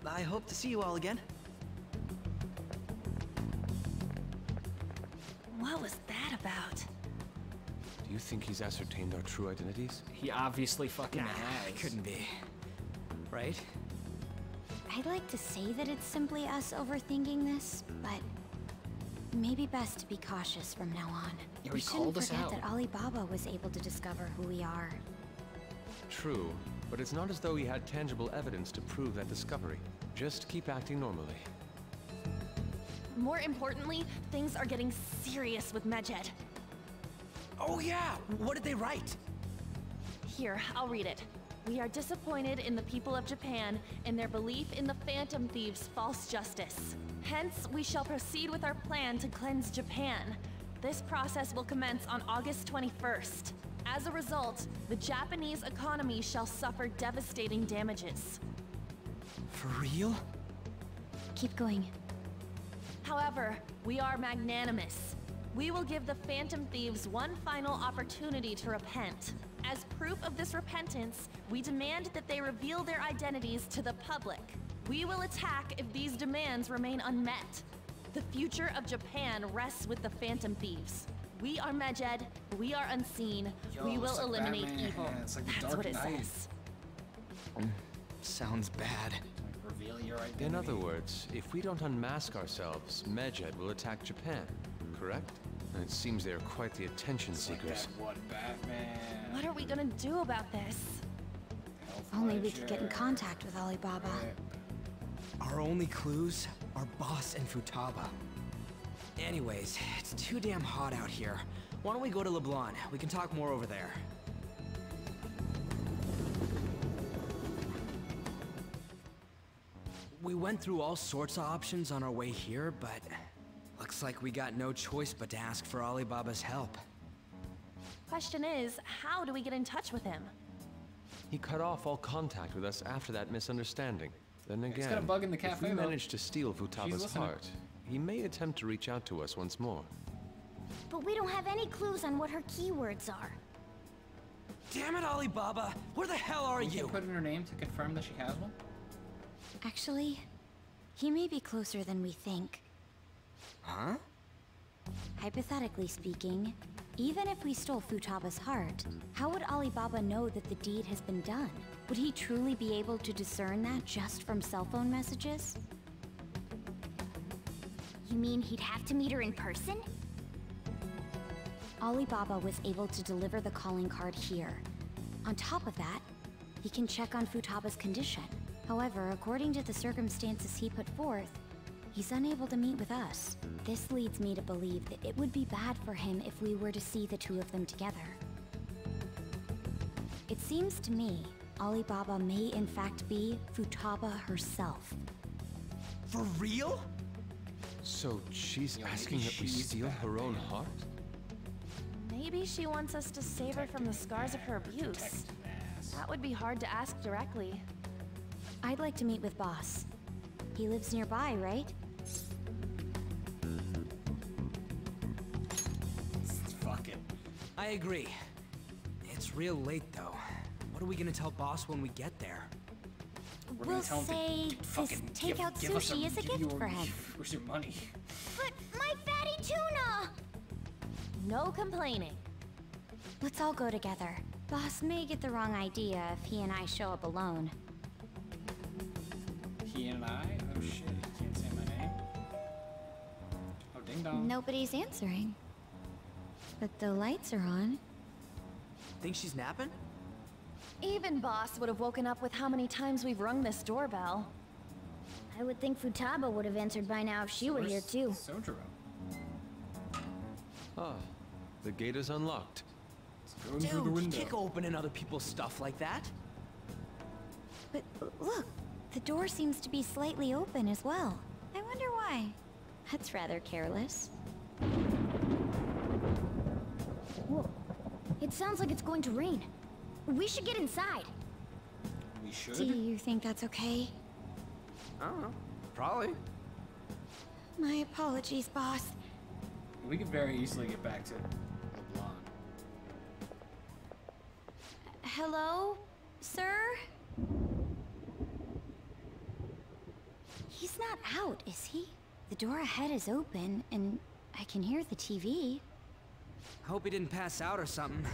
I hope to see you all again. What was that about? Do you think he's ascertained our true identities? He obviously fucking has. It couldn't be. Right? I'd like to say that it's simply us overthinking this, but maybe best to be cautious from now on. Yeah, we shouldn't forget that Alibaba was able to discover who we are. True, but it's not as though he had tangible evidence to prove that discovery. Just keep acting normally. More importantly, things are getting serious with Medjed. Oh yeah! What did they write? Here, I'll read it. We are disappointed in the people of Japan and their belief in the Phantom Thieves' false justice. Hence, we shall proceed with our plan to cleanse Japan. This process will commence on August 21st. As a result, the Japanese economy shall suffer devastating damages. For real? Keep going. However, we are magnanimous. We will give the Phantom Thieves one final opportunity to repent. As proof of this repentance, we demand that they reveal their identities to the public. We will attack if these demands remain unmet. The future of Japan rests with the Phantom Thieves. We are Medjed, we are unseen, we will eliminate evil. That's what it says. Sounds bad. Reveal your identity. In other words, if we don't unmask ourselves, Medjed will attack Japan, correct? And it seems they are quite the attention seekers. Like what are we gonna do about this? If only we could get in contact with Alibaba. Our only clues are Boss and Futaba. Anyways, it's too damn hot out here. Why don't we go to LeBlanc? We can talk more over there. We went through all sorts of options on our way here, but looks like we got no choice but to ask for Alibaba's help. Question is, how do we get in touch with him? He cut off all contact with us after that misunderstanding. Then again, got a bug in the cafe, if we managed to steal Futaba's heart, he may attempt to reach out to us once more. But we don't have any clues on what her keywords are. Damn it, Alibaba! Where the hell are you? Can you put in her name to confirm that she has one? Actually, he may be closer than we think. Huh? Hypothetically speaking, even if we stole Futaba's heart, how would Alibaba know that the deed has been done? Would he truly be able to discern that just from cell phone messages? You mean he'd have to meet her in person? Alibaba was able to deliver the calling card here. On top of that, he can check on Futaba's condition. However, according to the circumstances he put forth, he's unable to meet with us. This leads me to believe that it would be bad for him if we were to see the two of them together. It seems to me, Alibaba may in fact be Futaba herself. For real? So she's asking that we steal her own heart? Maybe she wants us to save her from the scars of her abuse. That would be hard to ask directly. I'd like to meet with Boss. He lives nearby, right? Fuck it. I agree. It's real late, though. What are we gonna tell Boss when we get there? We'll say this takeout sushi is a gift for him. Where's your money? But my fatty tuna! No complaining. Let's all go together. Boss may get the wrong idea if he and I show up alone. Oh shit, you can't say my name. Oh, ding dong. Nobody's answering. But the lights are on. Think she's napping? Even Boss would have woken up with how many times we've rung this doorbell. I would think Futaba would have answered by now if she were here too. Sojiro. Ah, the gate is unlocked. It's going through the window. Dude, kick open and other people's stuff like that. But look. The door seems to be slightly open as well. I wonder why. That's rather careless. Whoa. It sounds like it's going to rain. We should get inside. We should? Do you think that's okay? I don't know. Probably. My apologies, boss. We could very easily get back to LeBlanc. Hello, sir? He's not out, is he? The door ahead is open, and I can hear the TV. Hope he didn't pass out or something.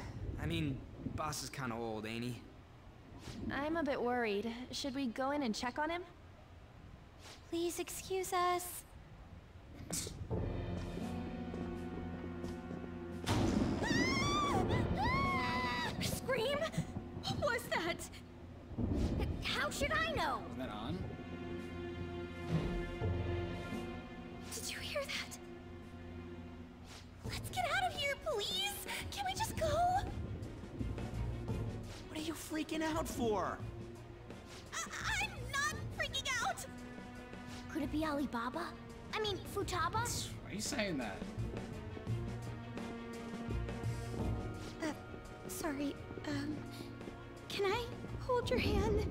I mean, boss is kind of old, ain't he? I'm a bit worried. Should we go in and check on him? Please excuse us. Scream? What was that? How should I know? Was that on? Did you hear that? Let's get out of here, please! Can we just go? What are you freaking out for? I'm not freaking out! Could it be Alibaba? I mean, Futaba? Why are you saying that? Sorry, can I hold your hand?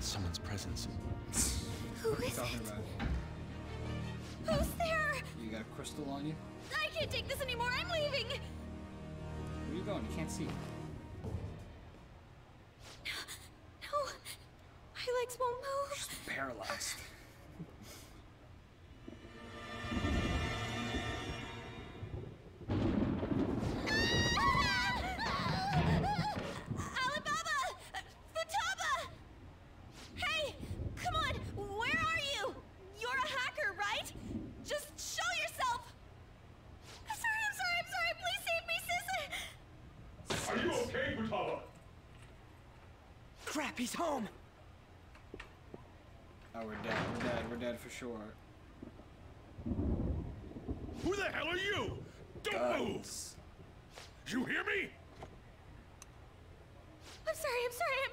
Someone's presence. Who is it? Who's there? You got a crystal on you? I can't take this anymore. I'm leaving. Where are you going? You can't see. No. My legs won't move. You're just paralyzed. He's home! Oh, we're dead for sure. Who the hell are you? Don't Guns. Move! You hear me? I'm so sorry,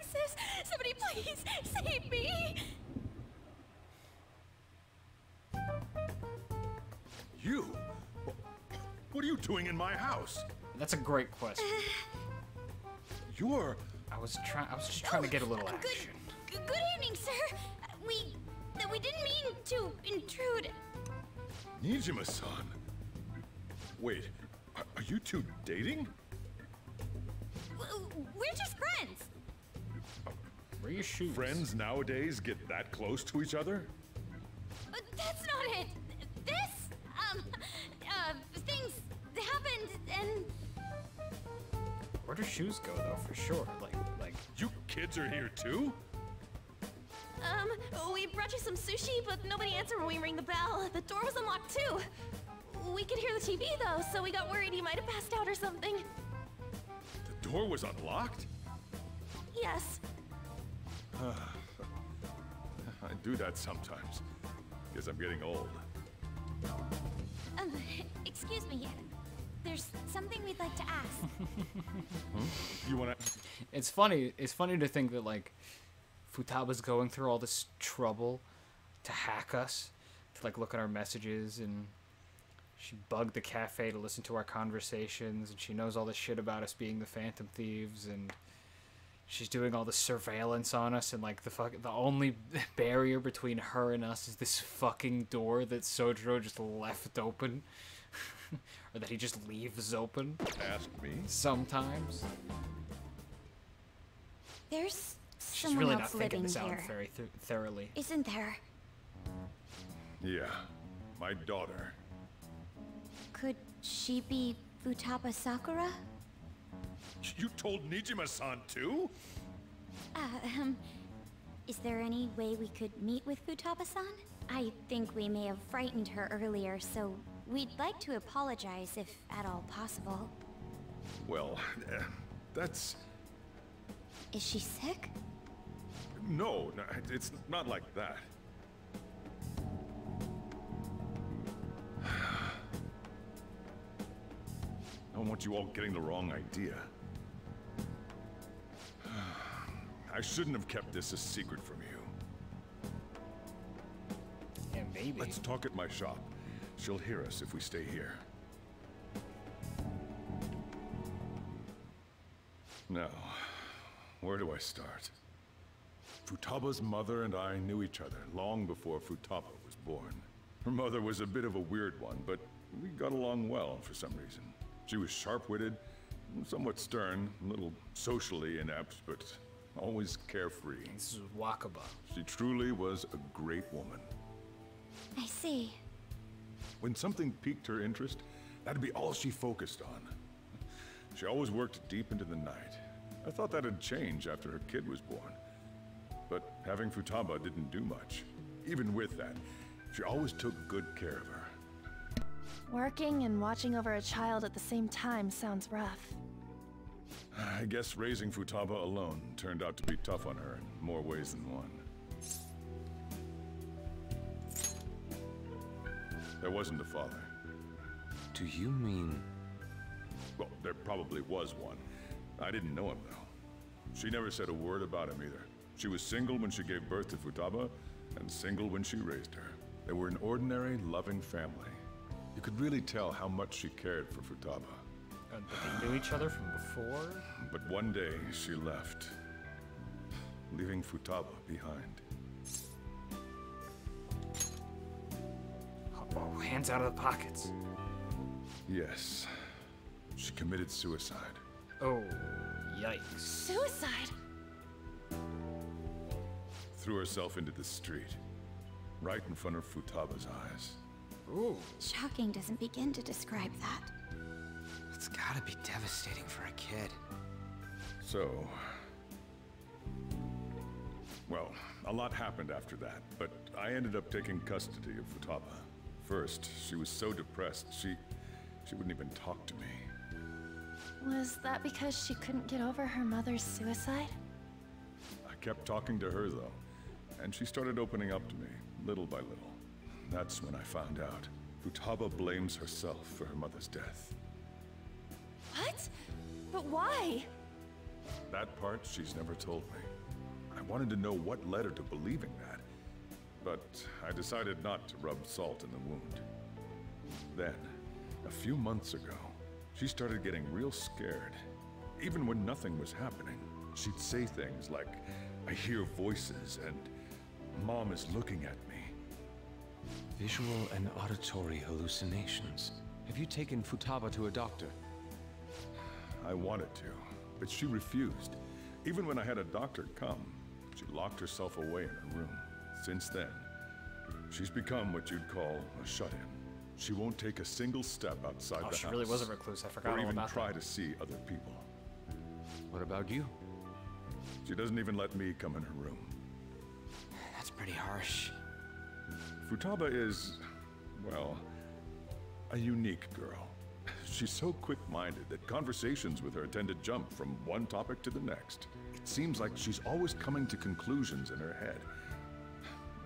sis! Somebody please, save me! You? What are you doing in my house? That's a great question. You're... I was just trying to get a little action. Good evening, sir. We didn't mean to intrude. Nijima-san. Wait, are you two dating? We're just friends. Where are your shoes? Friends nowadays get that close to each other? But that's not it. This things happened and. Where do shoes go though? For sure, like. You kids are here too. We brought you some sushi, but nobody answered when we rang the bell. The door was unlocked too. We could hear the TV though, so we got worried you might have passed out or something. The door was unlocked? Yes. I do that sometimes, because I'm getting old. Excuse me. There's something we'd like to ask. You wanna? It's funny. It's funny to think that like Futaba's going through all this trouble to hack us, to like look at our messages, and she bugged the cafe to listen to our conversations, and she knows all this shit about us being the Phantom Thieves, and she's doing all this surveillance on us, and like the only barrier between her and us is this fucking door that Sojiro just left open. Or that he just leaves open. Ask me. Sometimes. There's someone really else living here. She's really not thinking this out very thoroughly. Isn't there? Yeah, my daughter. Could she be Futaba Sakura? You told Nijima-san too? Is there any way we could meet with Futaba-san? I think we may have frightened her earlier, so... We'd like to apologize if at all possible. Well, that's... Is she sick? No, it's not like that. I don't want you all getting the wrong idea. I shouldn't have kept this a secret from you. Maybe. Let's talk at my shop. She'll hear us if we stay here. Now, where do I start? Futaba's mother and I knew each other long before Futaba was born. Her mother was a bit of a weird one, but we got along well for some reason. She was sharp-witted, somewhat stern, a little socially inept, but always carefree. This is Wakaba. She truly was a great woman. I see. When something piqued her interest, that'd be all she focused on. She always worked deep into the night. I thought that'd change after her kid was born. But having Futaba didn't do much. Even with that, she always took good care of her. Working and watching over a child at the same time sounds rough. I guess raising Futaba alone turned out to be tough on her in more ways than one. There wasn't a father. Do you mean... Well, there probably was one. I didn't know him, though. She never said a word about him, either. She was single when she gave birth to Futaba, and single when she raised her. They were an ordinary, loving family. You could really tell how much she cared for Futaba. But they knew each other from before? But one day, she left, leaving Futaba behind. Oh, hands out of the pockets. Yes. She committed suicide. Oh, yikes. Suicide? Threw herself into the street, right in front of Futaba's eyes. Ooh. Shocking doesn't begin to describe that. It's gotta be devastating for a kid. So... Well, a lot happened after that, but I ended up taking custody of Futaba. First, she was so depressed, she wouldn't even talk to me. Was that because she couldn't get over her mother's suicide? I kept talking to her, though, and she started opening up to me, little by little. That's when I found out. Futaba blames herself for her mother's death. What? But why? That part she's never told me. I wanted to know what led her to believing that, but I decided not to rub salt in the wound. Then, a few months ago, she started getting real scared. Even when nothing was happening, she'd say things like, "I hear voices," and "Mom is looking at me." Visual and auditory hallucinations. Have you taken Futaba to a doctor? I wanted to, but she refused. Even when I had a doctor come, she locked herself away in her room. Since then, she's become what you'd call a shut-in. She won't take a single step outside the house. She really was a recluse. I forgot all about that. Or even try to see other people. What about you? She doesn't even let me come in her room. That's pretty harsh. Futaba is, well, a unique girl. She's so quick-minded that conversations with her tend to jump from one topic to the next. It seems like she's always coming to conclusions in her head.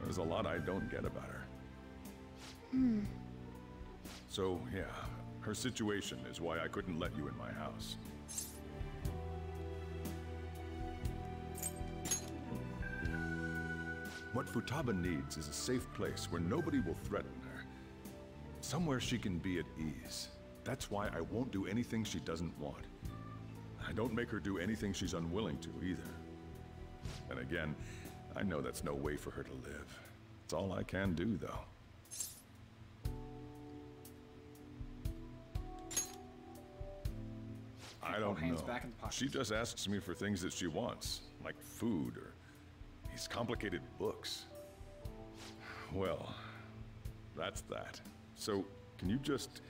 There's a lot I don't get about her. Hmm. So, yeah, her situation is why I couldn't let you in my house. What Futaba needs is a safe place where nobody will threaten her. Somewhere she can be at ease. That's why I won't do anything she doesn't want. I don't make her do anything she's unwilling to, either. And again, I know that's no way for her to live. It's all I can do, though. I don't know. She just asks me for things that she wants, like food or these complicated books. Well, that's that. So, can you just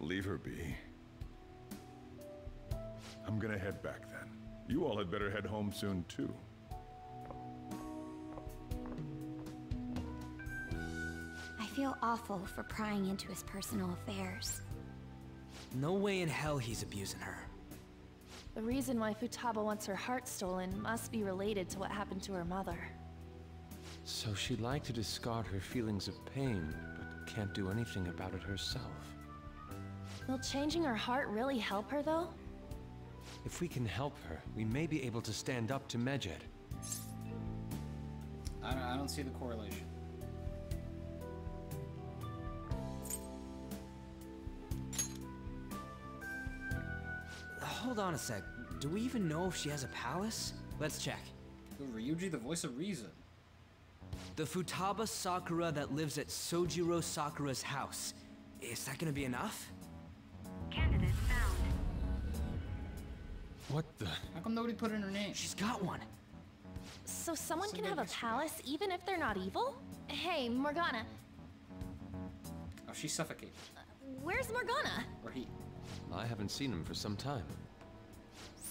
leave her be? I'm gonna head back then. You all had better head home soon, too. I feel awful for prying into his personal affairs. No way in hell he's abusing her. The reason why Futaba wants her heart stolen must be related to what happened to her mother. So she'd like to discard her feelings of pain, but can't do anything about it herself. Will changing her heart really help her, though? If we can help her, we may be able to stand up to Medjed. I don't see the correlation. Hold on a sec. Do we even know if she has a palace? Let's check. Ryuji, the voice of reason. The Futaba Sakura that lives at Sojiro Sakura's house. Is that gonna be enough? Candidate found. What the? How come nobody put in her name? She's got one. So someone can have a palace even if they're not evil? Hey, Morgana. Oh, she's suffocating. Where's Morgana? Or he. I haven't seen him for some time.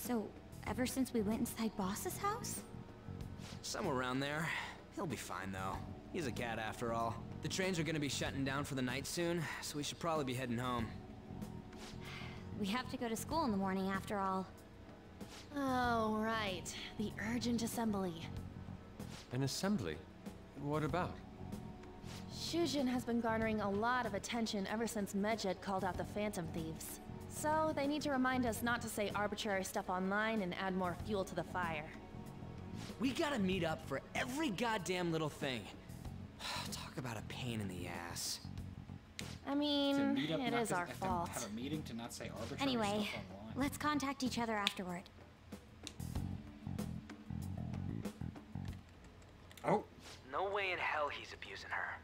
So, ever since we went inside Boss's house? Somewhere around there. He'll be fine though. He's a cat after all. The trains are gonna be shutting down for the night soon, so we should probably be heading home. We have to go to school in the morning after all. Oh, right. The urgent assembly. An assembly? What about? Shujin has been garnering a lot of attention ever since Medjed called out the Phantom Thieves. So, they need to remind us not to say arbitrary stuff online and add more fuel to the fire. We gotta meet up for every goddamn little thing. Talk about a pain in the ass. I mean, it is our fault. Have a meeting to not say arbitrary anyway, stuff online. Let's contact each other afterward. Oh. No way in hell he's abusing her.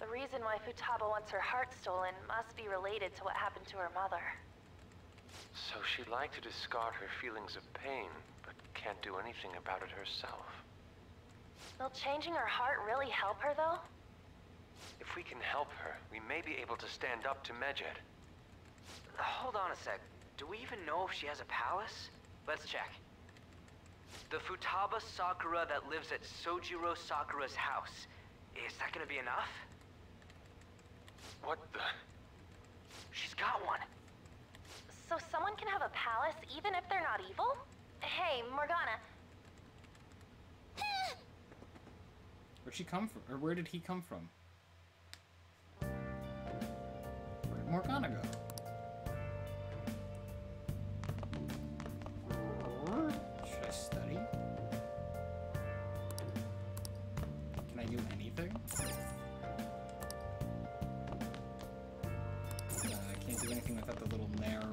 The reason why Futaba wants her heart stolen must be related to what happened to her mother. So she'd like to discard her feelings of pain, but can't do anything about it herself. Will changing her heart really help her, though? If we can help her, we may be able to stand up to Medjed. Hold on a sec. Do we even know if she has a palace? Let's check. The Futaba Sakura that lives at Sojiro Sakura's house. Is that gonna be enough? What the? She's got one. So someone can have a palace even if they're not evil? Hey, Morgana. Where'd she come from? Or where did he come from? Where did Morgana go? Should I study? Can I do anything? Do anything without the little narrator.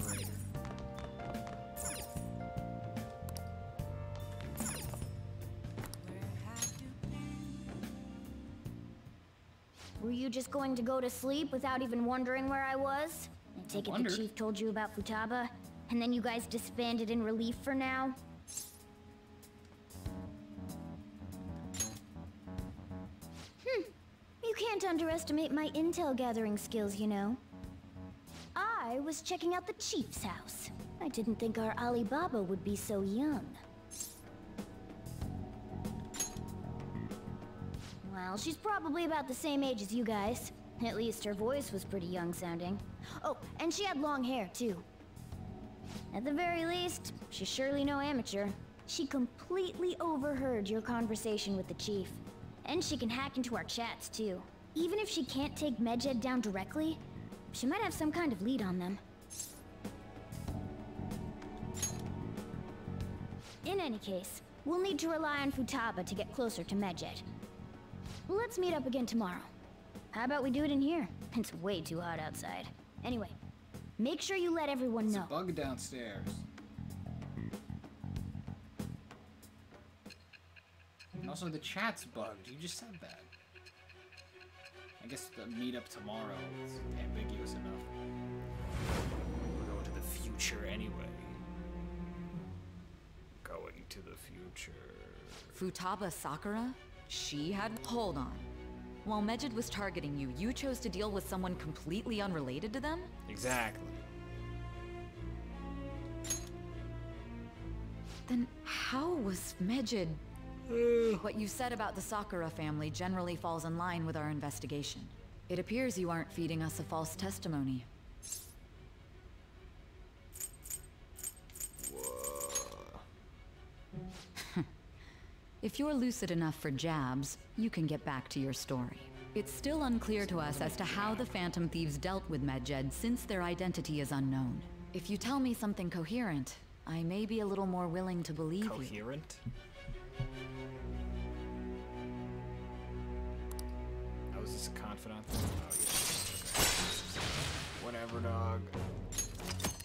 Were you just going to go to sleep without even wondering where I was? I take it the chief told you about Futaba, and then you guys disbanded in relief for now? You can't underestimate my intel gathering skills, you know. I was checking out the chief's house. I didn't think our Alibaba would be so young. Well, she's probably about the same age as you guys. At least her voice was pretty young sounding. Oh, and she had long hair too. At the very least, she's surely no amateur. She completely overheard your conversation with the chief. And she can hack into our chats too. Even if she can't take Medjed down directly, she might have some kind of lead on them. In any case, we'll need to rely on Futaba to get closer to Medjed. Let's meet up again tomorrow. How about we do it in here? It's way too hot outside. Anyway, make sure you let everyone know. It's a bug downstairs. And also the chat's bugged. You just said that. I guess the meetup tomorrow is ambiguous enough. We're going to the future anyway. Going to the future. Futaba Sakura? She had... Hold on. While Medjed was targeting you, you chose to deal with someone completely unrelated to them? Exactly. Then how was Medjed... What you said about the Sakura family generally falls in line with our investigation. It appears you aren't feeding us a false testimony. Whoa. If you're lucid enough for jabs, you can get back to your story. It's still unclear to us as to how the Phantom Thieves dealt with Medjed since their identity is unknown. If you tell me something coherent, I may be a little more willing to believe you. Coherent? Is this a confidant? Oh, yeah. Okay. Whatever, dog.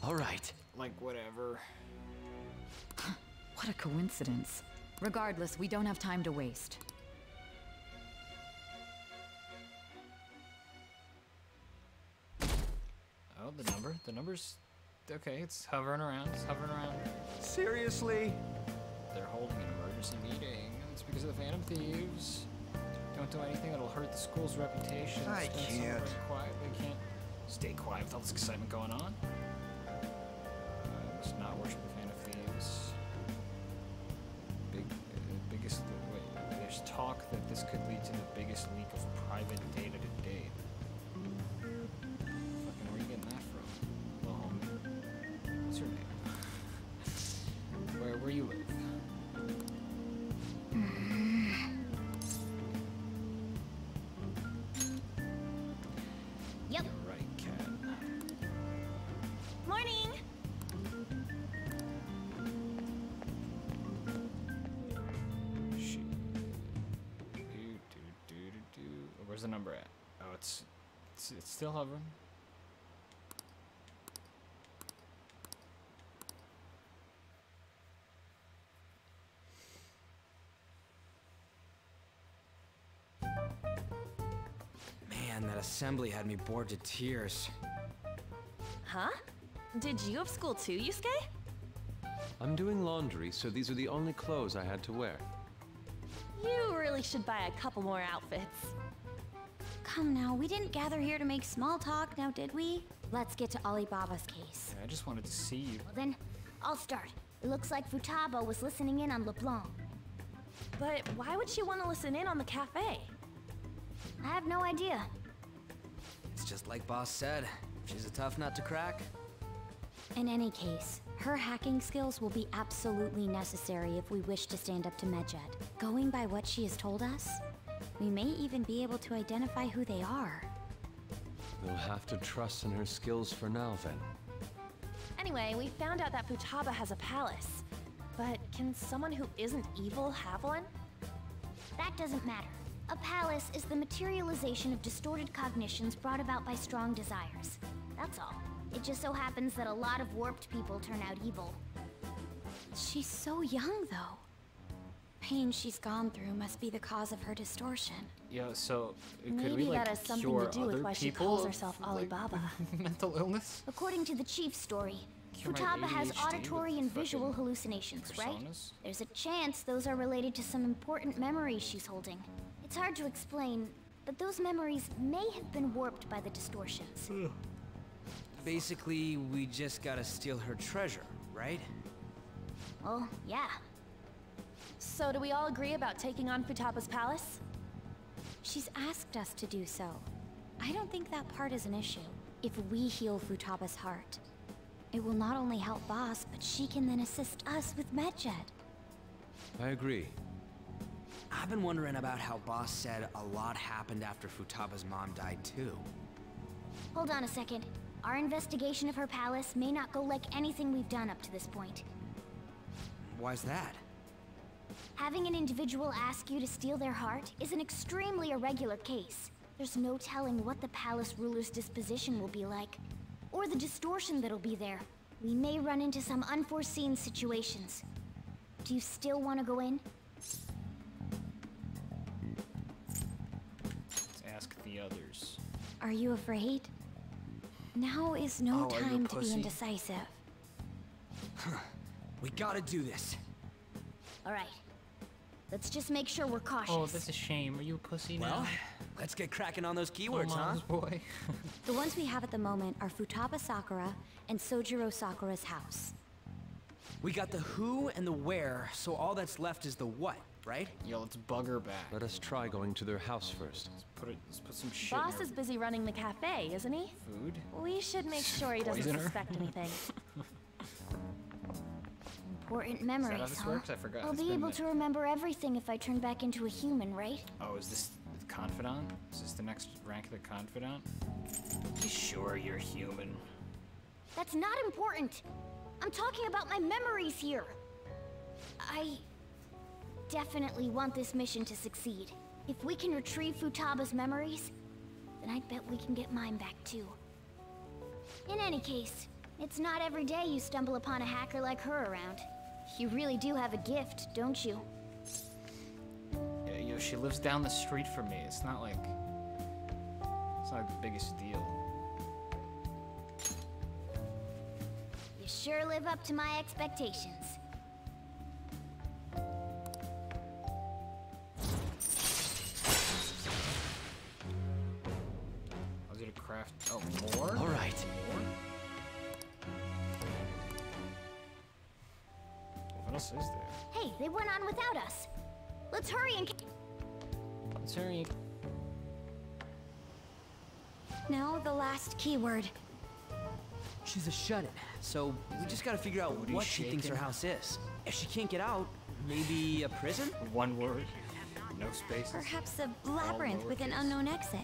All right. like, whatever. What a coincidence. Regardless, we don't have time to waste. Oh, the number. The number's... Okay, it's hovering around. It's hovering around. Seriously? They're holding an emergency meeting. It's because of the Phantom Thieves. Don't do anything that'll hurt the school's reputation. I can't. They can't stay quiet with all this excitement going on. Let's not worship the Phantom Thieves. Biggest... Wait, there's talk that this could lead to the biggest leak of private data to date. Fucking, where are you getting that from? Well, homie. What's your name? Where you live? The number at? Oh, it's still hovering. Man, that assembly had me bored to tears. Huh? Did you have school too, Yusuke? I'm doing laundry, so these are the only clothes I had to wear. You really should buy a couple more outfits. Come now, we didn't gather here to make small talk, now did we? Let's get to Alibaba's case. Yeah, I just wanted to see you. Well, then, I'll start. It looks like Futaba was listening in on LeBlanc. But why would she want to listen in on the cafe? I have no idea. It's just like Boss said. She's a tough nut to crack. In any case, her hacking skills will be absolutely necessary if we wish to stand up to Medjed. Going by what she has told us, we may even be able to identify who they are. We'll have to trust in her skills for now, then. Anyway, we found out that Futaba has a palace. But can someone who isn't evil have one? That doesn't matter. A palace is the materialization of distorted cognitions brought about by strong desires. That's all. It just so happens that a lot of warped people turn out evil. She's so young, though. The pain she's gone through must be the cause of her distortion. Yeah, so could we, like, cure other people of, Alibaba, like, mental illness? According to the chief's story, Futaba has auditory and visual hallucinations, right? There's a chance those are related to some important memories she's holding. It's hard to explain, but those memories may have been warped by the distortions. Basically, we just gotta steal her treasure, right? Well, yeah. So do we all agree about taking on Futaba's palace? She's asked us to do so. I don't think that part is an issue. If we heal Futaba's heart, it will not only help Boss, but she can then assist us with Medjed. I agree. I've been wondering about how Boss said a lot happened after Futaba's mom died too. Hold on a second. Our investigation of her palace may not go like anything we've done up to this point. Why's that? Having an individual ask you to steal their heart is an extremely irregular case. There's no telling what the palace ruler's disposition will be like, or the distortion that'll be there. We may run into some unforeseen situations. Do you still want to go in? Let's ask the others. Are you afraid? Now is no time to be indecisive. We gotta do this. All right. Let's just make sure we're cautious. Oh, that's a shame. Are you a pussy now? Well, let's get cracking on those keywords, huh? Boy. The ones we have at the moment are Futaba Sakura and Sojiro Sakura's house. We got the who and the where, so all that's left is the what, right? Yo, let's bug her back. Let us try going to their house first. Let's put some shit. Boss is busy running the cafe, isn't he? Food? We should make sure he doesn't suspect anything. Important memories, huh? I forgot. I'll be able to remember everything if I turn back into a human, right? Oh, is this the confidant? Is this the next rank of the confidant? You sure you're human? That's not important. I'm talking about my memories here. I definitely want this mission to succeed. If we can retrieve Futaba's memories, then I bet we can get mine back too. In any case, It's not every day you stumble upon a hacker like her around. You really do have a gift, don't you? Yeah, you know, she lives down the street from me. It's not like... it's not the biggest deal. You sure live up to my expectations. I was gonna craft... oh, more? All right. Is there? Hey, they went on without us. Let's hurry and... let's hurry. Now the last keyword. She's a shut-in, so we just gotta figure out what she thinks her house is. If she can't get out, maybe a prison? One word. No space. Perhaps a labyrinth with an unknown exit.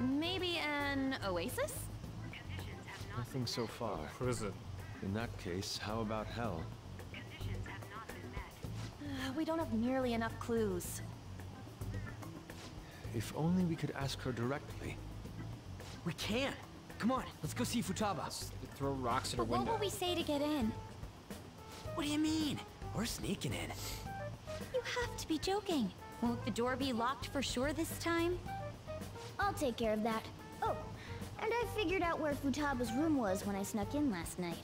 Maybe an oasis? Nothing so far. Prison. In that case, how about hell? Conditions have not been met. We don't have nearly enough clues. If only we could ask her directly. We can! Come on, let's go see Futaba. Let's throw rocks at her window. What will we say to get in? What do you mean? We're sneaking in. You have to be joking. Won't the door be locked for sure this time? I'll take care of that. Oh, and I figured out where Futaba's room was when I snuck in last night.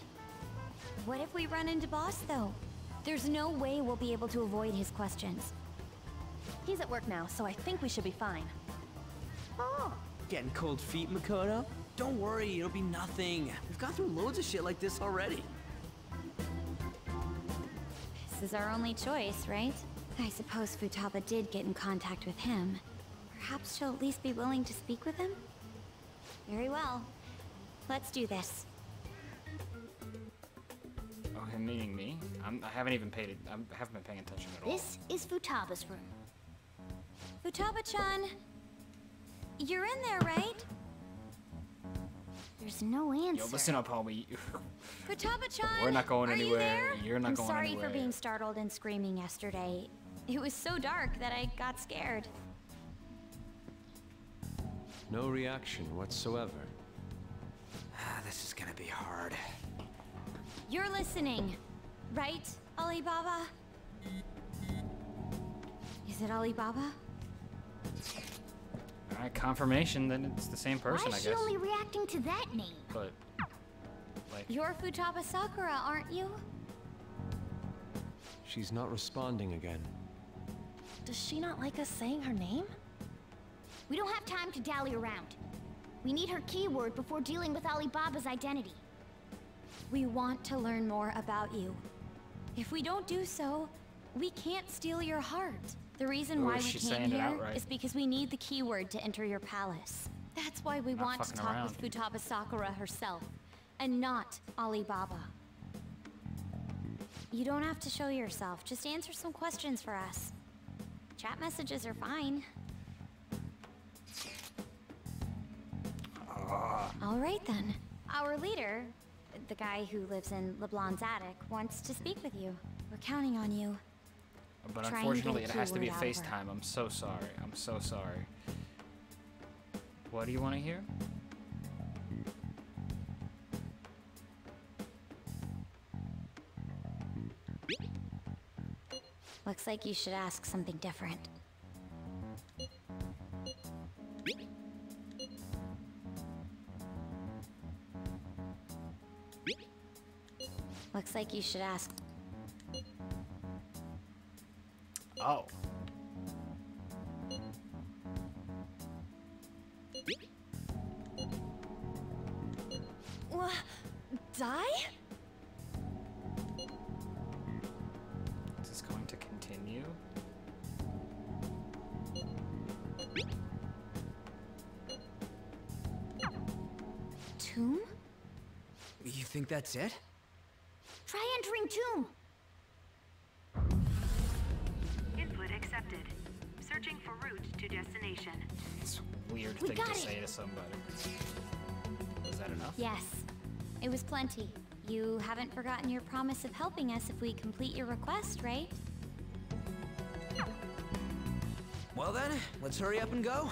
What if we run into Boss, though? There's no way we'll be able to avoid his questions. He's at work now, so I think we should be fine. Oh! Getting cold feet, Makoto? Don't worry, it'll be nothing. We've gone through loads of shit like this already. This is our only choice, right? I suppose Futaba did get in contact with him. Perhaps she'll at least be willing to speak with him? Very well. Let's do this. Oh, him meaning me? I haven't even paid it. I haven't been paying attention at all. This is Futaba's room. Futaba-chan, you're in there, right? There's no answer. Yo, listen up, homie. Futaba-chan, we're not going anywhere. You're not going anywhere. I'm sorry for being startled and screaming yesterday. It was so dark that I got scared. No reaction whatsoever. This is gonna be hard. You're listening, right, Alibaba? Is it Alibaba? Alright, confirmation that it's the same person, I guess. Why is she only reacting to that name? But, like... you're Futaba Sakura, aren't you? She's not responding again. Does she not like us saying her name? We don't have time to dally around. We need her keyword before dealing with Alibaba's identity. We want to learn more about you. If we don't do so, we can't steal your heart. The reason why we came here is because we need the keyword to enter your palace. That's why we want to talk with Futaba Sakura herself, and not Alibaba. You don't have to show yourself. Just answer some questions for us. Chat messages are fine. All right then. Our leader, the guy who lives in LeBlanc's attic, wants to speak with you. We're counting on you. But unfortunately, it has to be a FaceTime. I'm so sorry. I'm so sorry. What do you want to hear? Looks like you should ask something different. Looks like you should ask. Oh. Die? Is this going to continue? Tomb? You think that's it? Try entering tomb. Input accepted. Searching for route to destination. It's a weird thing to say to somebody. Is that enough? Yes. It was plenty. You haven't forgotten your promise of helping us if we complete your request, right? Well then, let's hurry up and go.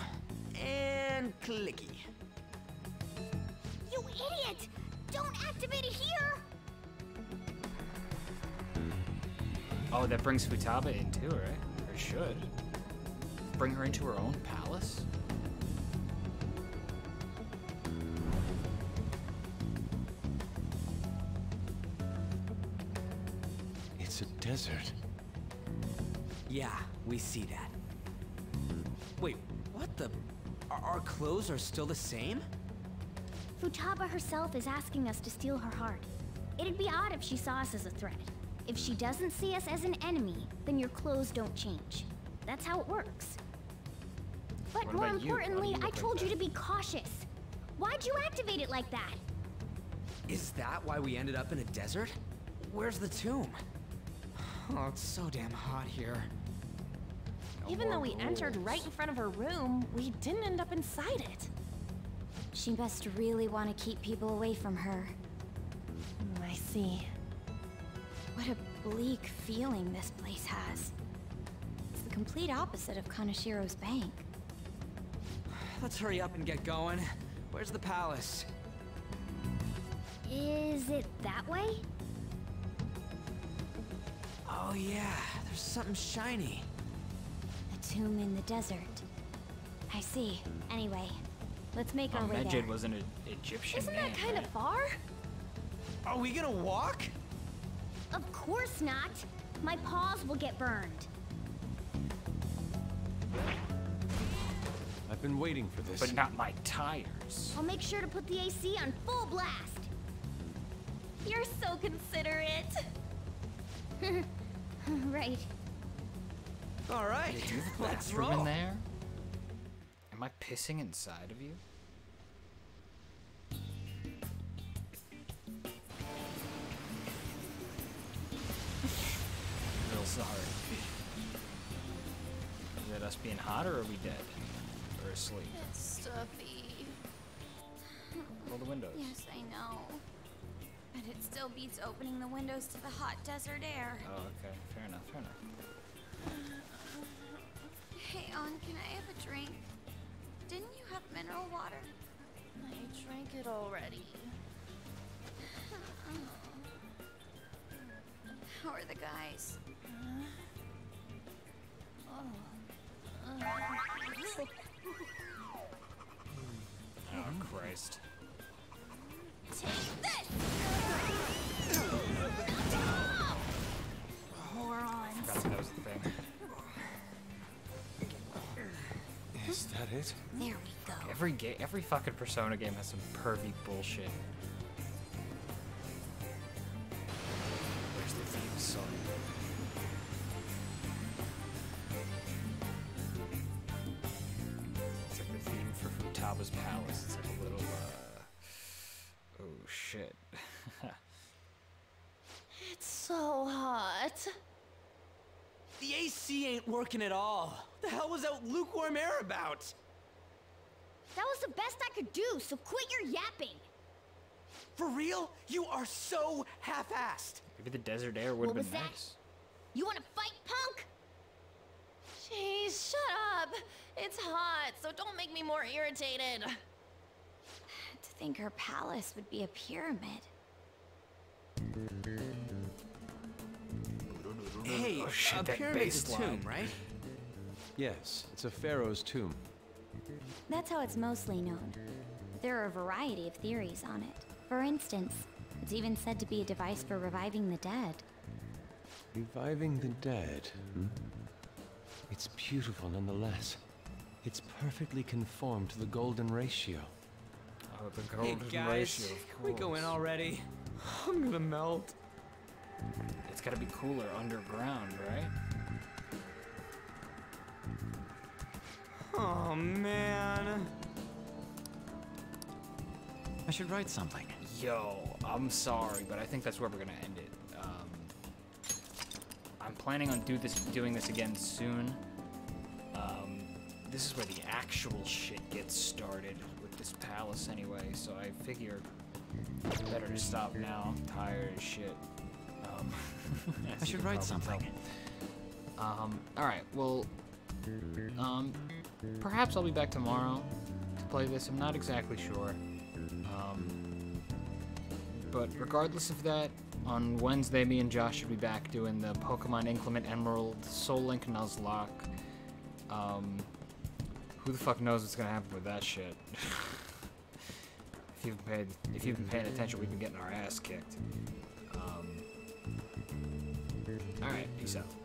And clicky. You You idiot! Don't activate it here! Oh, that brings Futaba in too, right? Or should. Bring her into her own palace? It's a desert. Yeah, we see that. Wait, what the... Our clothes are still the same? Futaba herself is asking us to steal her heart. It'd be odd if she saw us as a threat. If she doesn't see us as an enemy, then your clothes don't change. That's how it works. But more importantly, I told you to be cautious. Why'd you activate it like that? Is that why we ended up in a desert? Where's the tomb? Oh, it's so damn hot here. Even though we entered right in front of her room, we didn't end up inside it. She must really want to keep people away from her. I see. What a bleak feeling this place has. It's the complete opposite of Kaneshiro's bank. Let's hurry up and get going. Where's the palace? Is it that way? Oh yeah, there's something shiny. A tomb in the desert. I see. Anyway, let's make our way there. Medjed was an Egyptian Isn't that kind of far? Are we gonna walk? Of course not. My paws will get burned. I've been waiting for this. But not my tires. I'll make sure to put the AC on full blast. You're so considerate. Right. All right. Did you do the bathroom in there? Am I pissing inside of you? Real sorry. Is that us being hot, or are we dead? Or asleep? It's stuffy. Roll the windows. Yes, I know. But it still beats opening the windows to the hot desert air. Oh, okay. Fair enough, fair enough. Hey, Ann, can I have a drink? Didn't you have mineral water? I drank it already. How are the guys? Oh, Christ. Take this! Morons. I forgot that was the thing. Is that it? There we go. Every fucking Persona game has some pervy bullshit. Where's the theme song? It's like the theme for Futaba's Palace. It's like a little, oh, shit. It's so hot. The AC ain't working at all. What the hell was that lukewarm air about? That was the best I could do, so quit your yapping. For real? You are so half-assed. Maybe the desert air would've been nice. You wanna fight, punk? Jeez, shut up. It's hot, so don't make me more irritated. To think her palace would be a pyramid. Hey, oh, shit, a pyramid's tomb, right? Yes, it's a pharaoh's tomb. That's how it's mostly known. There are a variety of theories on it. For instance, it's even said to be a device for reviving the dead. Reviving the dead? Hmm? It's beautiful nonetheless. It's perfectly conformed to the golden ratio. Oh, the golden ratio, of course. Can we go in already? I'm gonna melt. It's gotta be cooler underground, right? Oh, man. I should write something. Yo, I'm sorry, but I think that's where we're gonna end it. I'm planning on doing this again soon. This is where the actual shit gets started with this palace anyway, so I figure it's better to stop now. I'm tired as shit. I should write something. Alright, well, perhaps I'll be back tomorrow to play this. I'm not exactly sure. but regardless of that, on Wednesday me and Josh should be back doing the Pokemon Inclement Emerald, Soul Link Nuzlocke. Who the fuck knows what's gonna happen with that shit? If you've been paying attention, we've been getting our ass kicked. Alright, peace out.